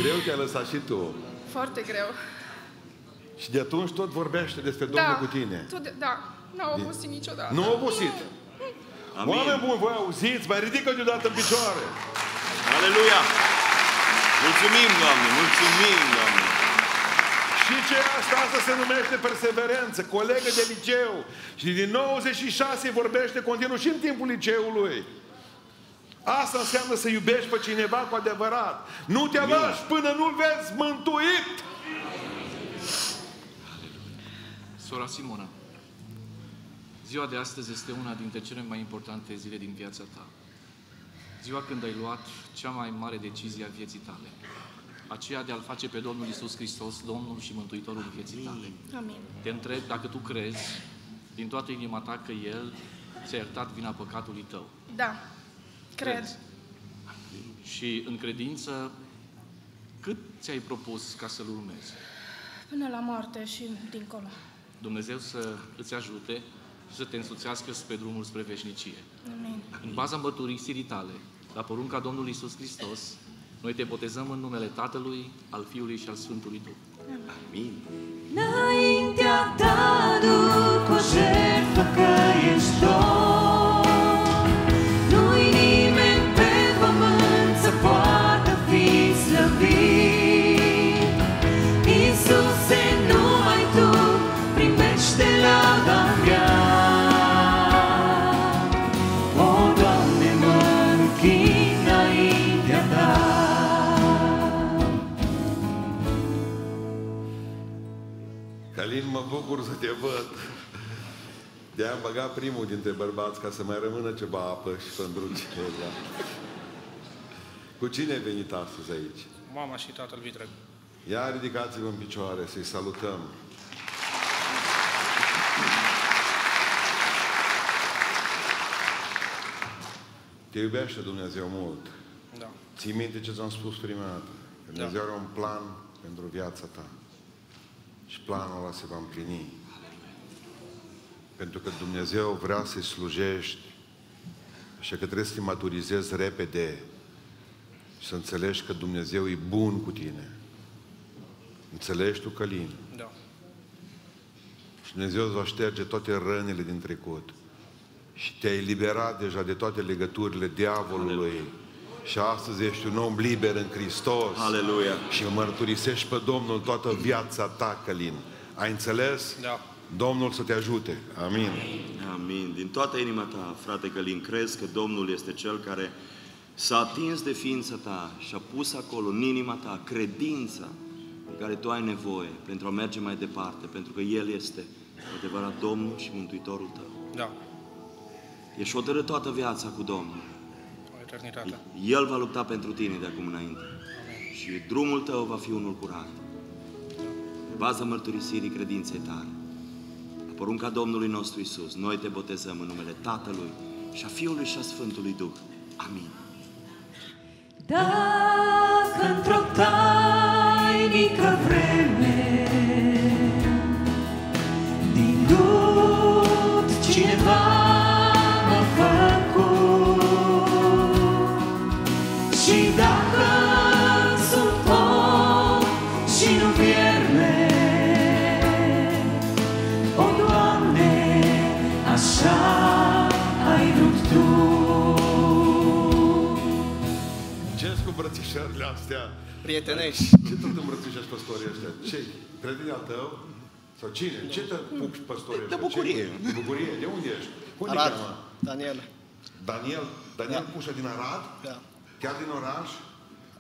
Greu te-a lăsat și tu. Foarte greu. Și de atunci tot vorbește despre Domnul da, cu tine. Tu de, da, n-au obosit niciodată. Nu au obosit. Amin. Oameni buni, voi auziți? Mai ridică deodată în picioare. Aleluia! Mulțumim, Doamne! Mulțumim, Doamne! Și ce asta? Asta se numește perseverență. Colegă de liceu. Și din nouăzeci și șase vorbește continuu și în timpul liceului. Asta înseamnă să iubești pe cineva cu adevărat. Nu te lași până nu-l vezi mântuit. Sora Simona, ziua de astăzi este una dintre cele mai importante zile din viața ta. Ziua când ai luat cea mai mare decizie a vieții tale. Aceea de a-L face pe Domnul Iisus Hristos, Domnul și Mântuitorul vieții tale. Amin. Te întreb dacă tu crezi, din toată inima ta, că El ți-a iertat vina păcatului tău. Da, cred. Crezi. Și în credință, cât ți-ai propus ca să-L urmezi? Până la moarte și dincolo. Dumnezeu să îți ajute și să te însuțească spre drumul spre veșnicie. Amin. În baza îmbăturisirii tale, la porunca Domnului Iisus Hristos, noi te botezăm în numele Tatălui, al Fiului și al Sfântului Duh. Amin. Înaintea ta duc o jertfă că ești Domn, nu-i nimeni pe pământ să poată fi slăvit. Iisuse, numai Tu primește lauda mea. O, Doamne, mă închin înaintea Ta. Calin, mă bucur să te văd. De-aia am băgat primul dintre bărbați ca să mai rămână ceva apă și pândruci. Cu cine ai venit astăzi aici? Mama și tatăl vitreag. Ia ridicați-vă în picioare să-i salutăm. Te iubește Dumnezeu mult. Da. Ții minte ce ți-am spus prima dată. Dumnezeu da. Are un plan pentru viața ta. Și planul ăla se va împlini. Pentru că Dumnezeu vrea să-i slujești. Așa că trebuie să te maturizezi repede. Și să înțelegi că Dumnezeu e bun cu tine. Înțelegi tu, Călin? Da. Și Dumnezeu îți va șterge toate rănile din trecut. Și te-ai eliberat deja de toate legăturile diavolului. Aleluia. Și astăzi ești un om liber în Hristos. Aleluia. Și mărturisești pe Domnul toată viața ta, Călin. Ai înțeles? Da. Domnul să te ajute. Amin. Amin. Din toată inima ta, frate Călin, crezi că Domnul este Cel care s-a atins de ființa ta și a pus acolo, în inima ta, credința de care tu ai nevoie pentru a merge mai departe, pentru că El este adevărat Domnul și Mântuitorul tău. Da. Ești hotărât toată viața cu Domnul. O eternitate. El va lupta pentru tine de acum înainte. Și drumul tău va fi unul curat. Pe baza mărturisirii credinței tale. La porunca Domnului nostru Iisus, noi te botezăm în numele Tatălui și a Fiului și a Sfântului Duh. Amin. Dacă într-o tainică vreme din dut cineva îmbrățișările astea. Prietenești. Ce tot îmbrățișești păstorii ăștia? Ce? Prietenea tău? Sau cine? Ce te pupi păstorii ăștia? De bucurie. De bucurie? De unde ești? Unde Arad. Daniel. Daniel? Daniel da. Pușa din Arad? Da. Chiar din oraș?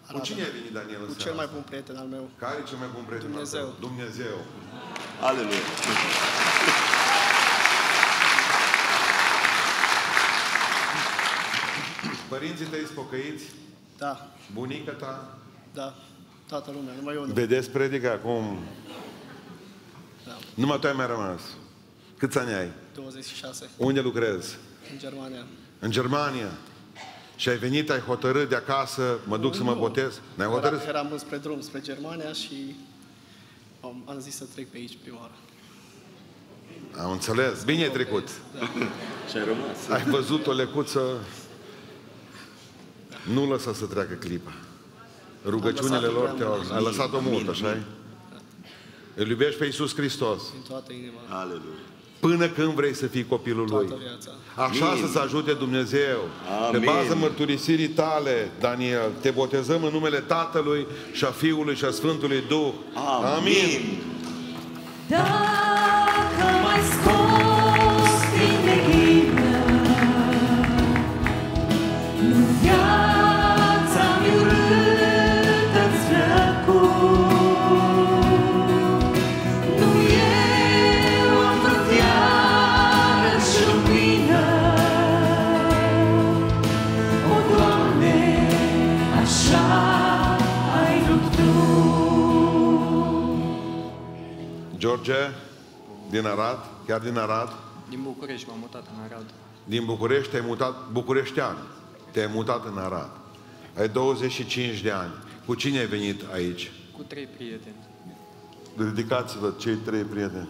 Arad. Cu cine ai venit, Daniel, în seara asta? Cel mai bun prieten al meu. Care e cel mai bun prieten al tău? Dumnezeu. Aleluia. Părinții tăi sunt pocăiți? Da. Bunica ta? Da. Toată lumea, numai eu nu. Vedeți predica acum? Da. Numai tu ai mai rămas. Câți ani ai? douăzeci și șase. Unde lucrezi? În Germania. În Germania. Și ai venit, ai hotărât de acasă, mă duc nu, să mă botez? N-ai hotărât? Era, eram înspre drum, spre Germania și am, am zis să trec pe aici prima oară. Am înțeles. Bine ai trecut. Da. Și ai rămas. Ai văzut o lecuță... Nu lăsa să treacă clipa. Rugăciunile lor te-au... Ai lăsat-o mult, așa-i? Îl iubești pe Iisus Hristos. Din toată inima. Aleluia. până când vrei să fii copilul Lui. Așa să-ți ajute Dumnezeu. Amin. Pe baza mărturisirii tale, Daniel, te botezăm în numele Tatălui și a Fiului și a Sfântului Duh. Amin. Amin. Dacă mai scos din neghină, nu viața-mi urâtă îți răcut. George, din Arad, chiar din Arad? Din București m-am mutat în Arad. Din București te-ai mutat, bucureștean, te-ai mutat în Arad. Ai douăzeci și cinci de ani. Cu cine ai venit aici? Cu trei prieteni. Ridicați-vă, cei trei prieteni.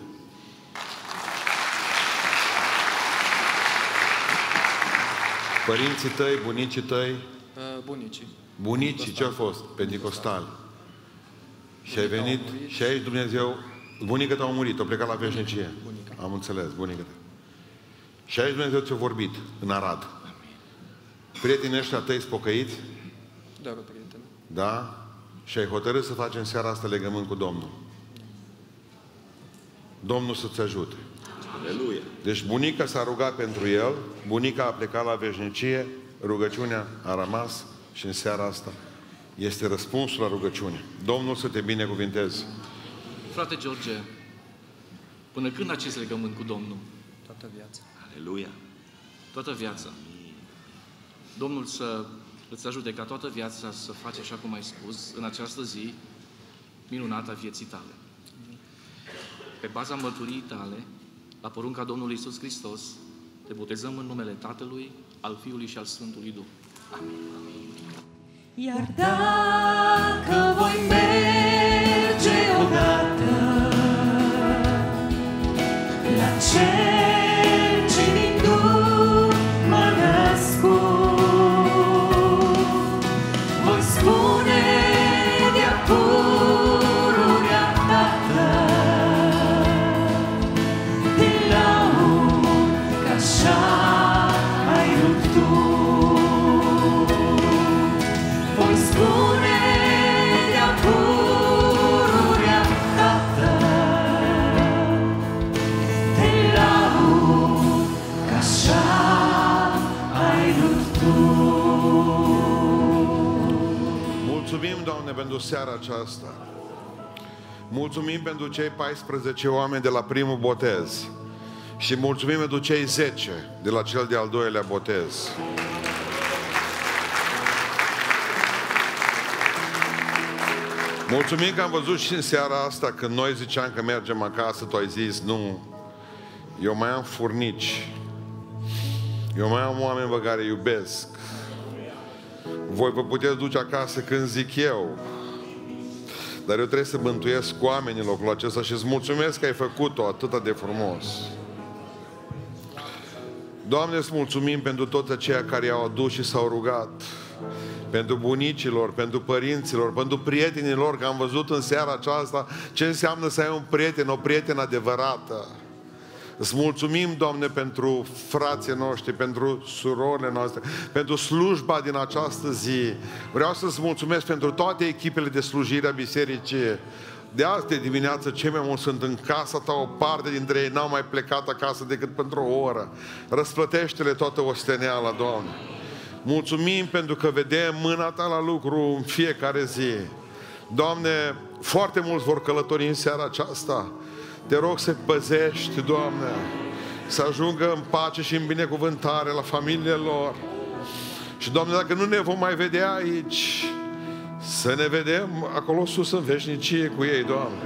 Părinții tăi, bunicii tăi? Bunicii. Bunicii, ce-au fost? Pentecostali. Și ai venit și aici Dumnezeu... Bunica ta a murit, a plecat la veșnicie. Bunica. Am înțeles, bunica ta. Și aici Dumnezeu ți-a vorbit, în Arad. Amin. Prietenii ăștia tăi spocăiți? Doar o prietenă. Da? Și ai hotărât să faci în seara asta legământ cu Domnul. Domnul să-ți ajute. Aleluia. Deci bunica s-a rugat pentru el, bunica a plecat la veșnicie, rugăciunea a rămas și în seara asta este răspunsul la rugăciune. Domnul să te binecuvinteze. Frate George, până când acest legământ cu Domnul? Toată viața. Aleluia! Toată viața. Domnul să îți ajute ca toată viața să faci, așa cum ai spus, în această zi minunată a vieții tale. Pe baza mărturiei tale, la porunca Domnului Iisus Hristos, te botezăm în numele Tatălui, al Fiului și al Sfântului Duh. Amin. Iar dacă voi merge odată la cel ce din Duh m-a născut, voi spune de-a pururea Tată, te laud că așa ai rupt Tu. Voi spune de-a pururea Tată, te laud că așa ai rupt Tu. Mulțumim, Doamne, pentru seara aceasta. Mulțumim pentru cei paisprezece oameni de la primul botez și mulțumim pentru cei zece de la cel de-al doilea botez. Mulțumim că am văzut și în seara asta, când noi ziceam că mergem acasă, tu ai zis, nu, eu mai am furnici, eu mai am oameni pe care iubesc, voi vă puteți duce acasă când zic eu, dar eu trebuie să mântuiesc cu oamenii în locul acesta și îți mulțumesc că ai făcut-o atât de frumos. Doamne, îți mulțumim pentru toți aceia care i-au adus și s-au rugat, pentru bunicilor, pentru părinților, pentru prietenilor, că am văzut în seara aceasta ce înseamnă să ai un prieten, o prietenă adevărată. Îți mulțumim, Doamne, pentru frații noștri, pentru surorile noastre, pentru slujba din această zi. Vreau să-ți mulțumesc pentru toate echipele de slujire a bisericii. De azi de dimineață cei mai mulți sunt în casa ta, o parte dintre ei n-au mai plecat acasă decât pentru o oră. Răsplătește-le toată osteneala, Doamne. Mulțumim pentru că vedem mâna ta la lucru în fiecare zi. Doamne, foarte mulți vor călători în seara aceasta. Te rog să păzești, Doamne, să ajungă în pace și în binecuvântare la familiile lor. Și, Doamne, dacă nu ne vom mai vedea aici, să ne vedem acolo sus în veșnicie cu ei, Doamne.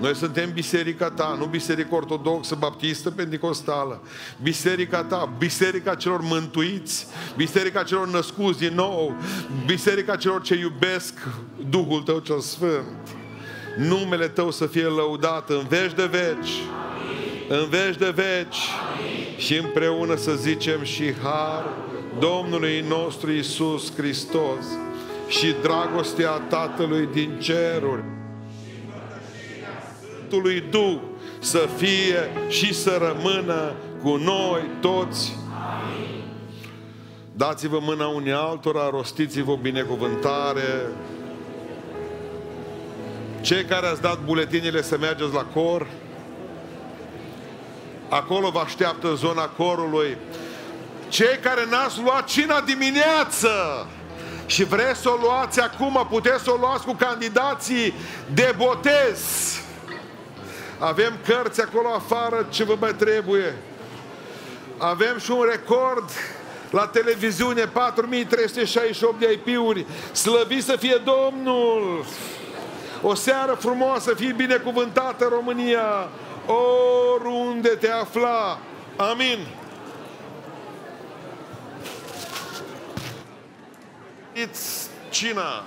Noi suntem biserica ta, nu biserica ortodoxă, baptistă, pentecostală. Biserica ta, biserica celor mântuiți, biserica celor născuți din nou, biserica celor ce iubesc Duhul tău cel sfânt. Numele tău să fie lăudat în veci de veci. Amin. În veci de veci. Amin. Și împreună să zicem și har Domnului nostru Iisus Hristos și dragostea Tatălui din ceruri, lui Duh să fie și să rămână cu noi toți. Amin. Dați-vă mâna unii altora, rostiți-vă binecuvântare. Cei care ați dat buletinele să mergeți la cor. Acolo vă așteaptă zona corului. Cei care n-ați luat cina dimineață și vreți să o luați acum, puteți să o luați cu candidații de botez. Avem cărți acolo afară, ce vă mai trebuie. Avem și un record la televiziune, patru mii trei sute șaizeci și opt de I P-uri. Slăvit să fie Domnul! O seară frumoasă, fii binecuvântată România, oriunde te afla. Amin! It's China.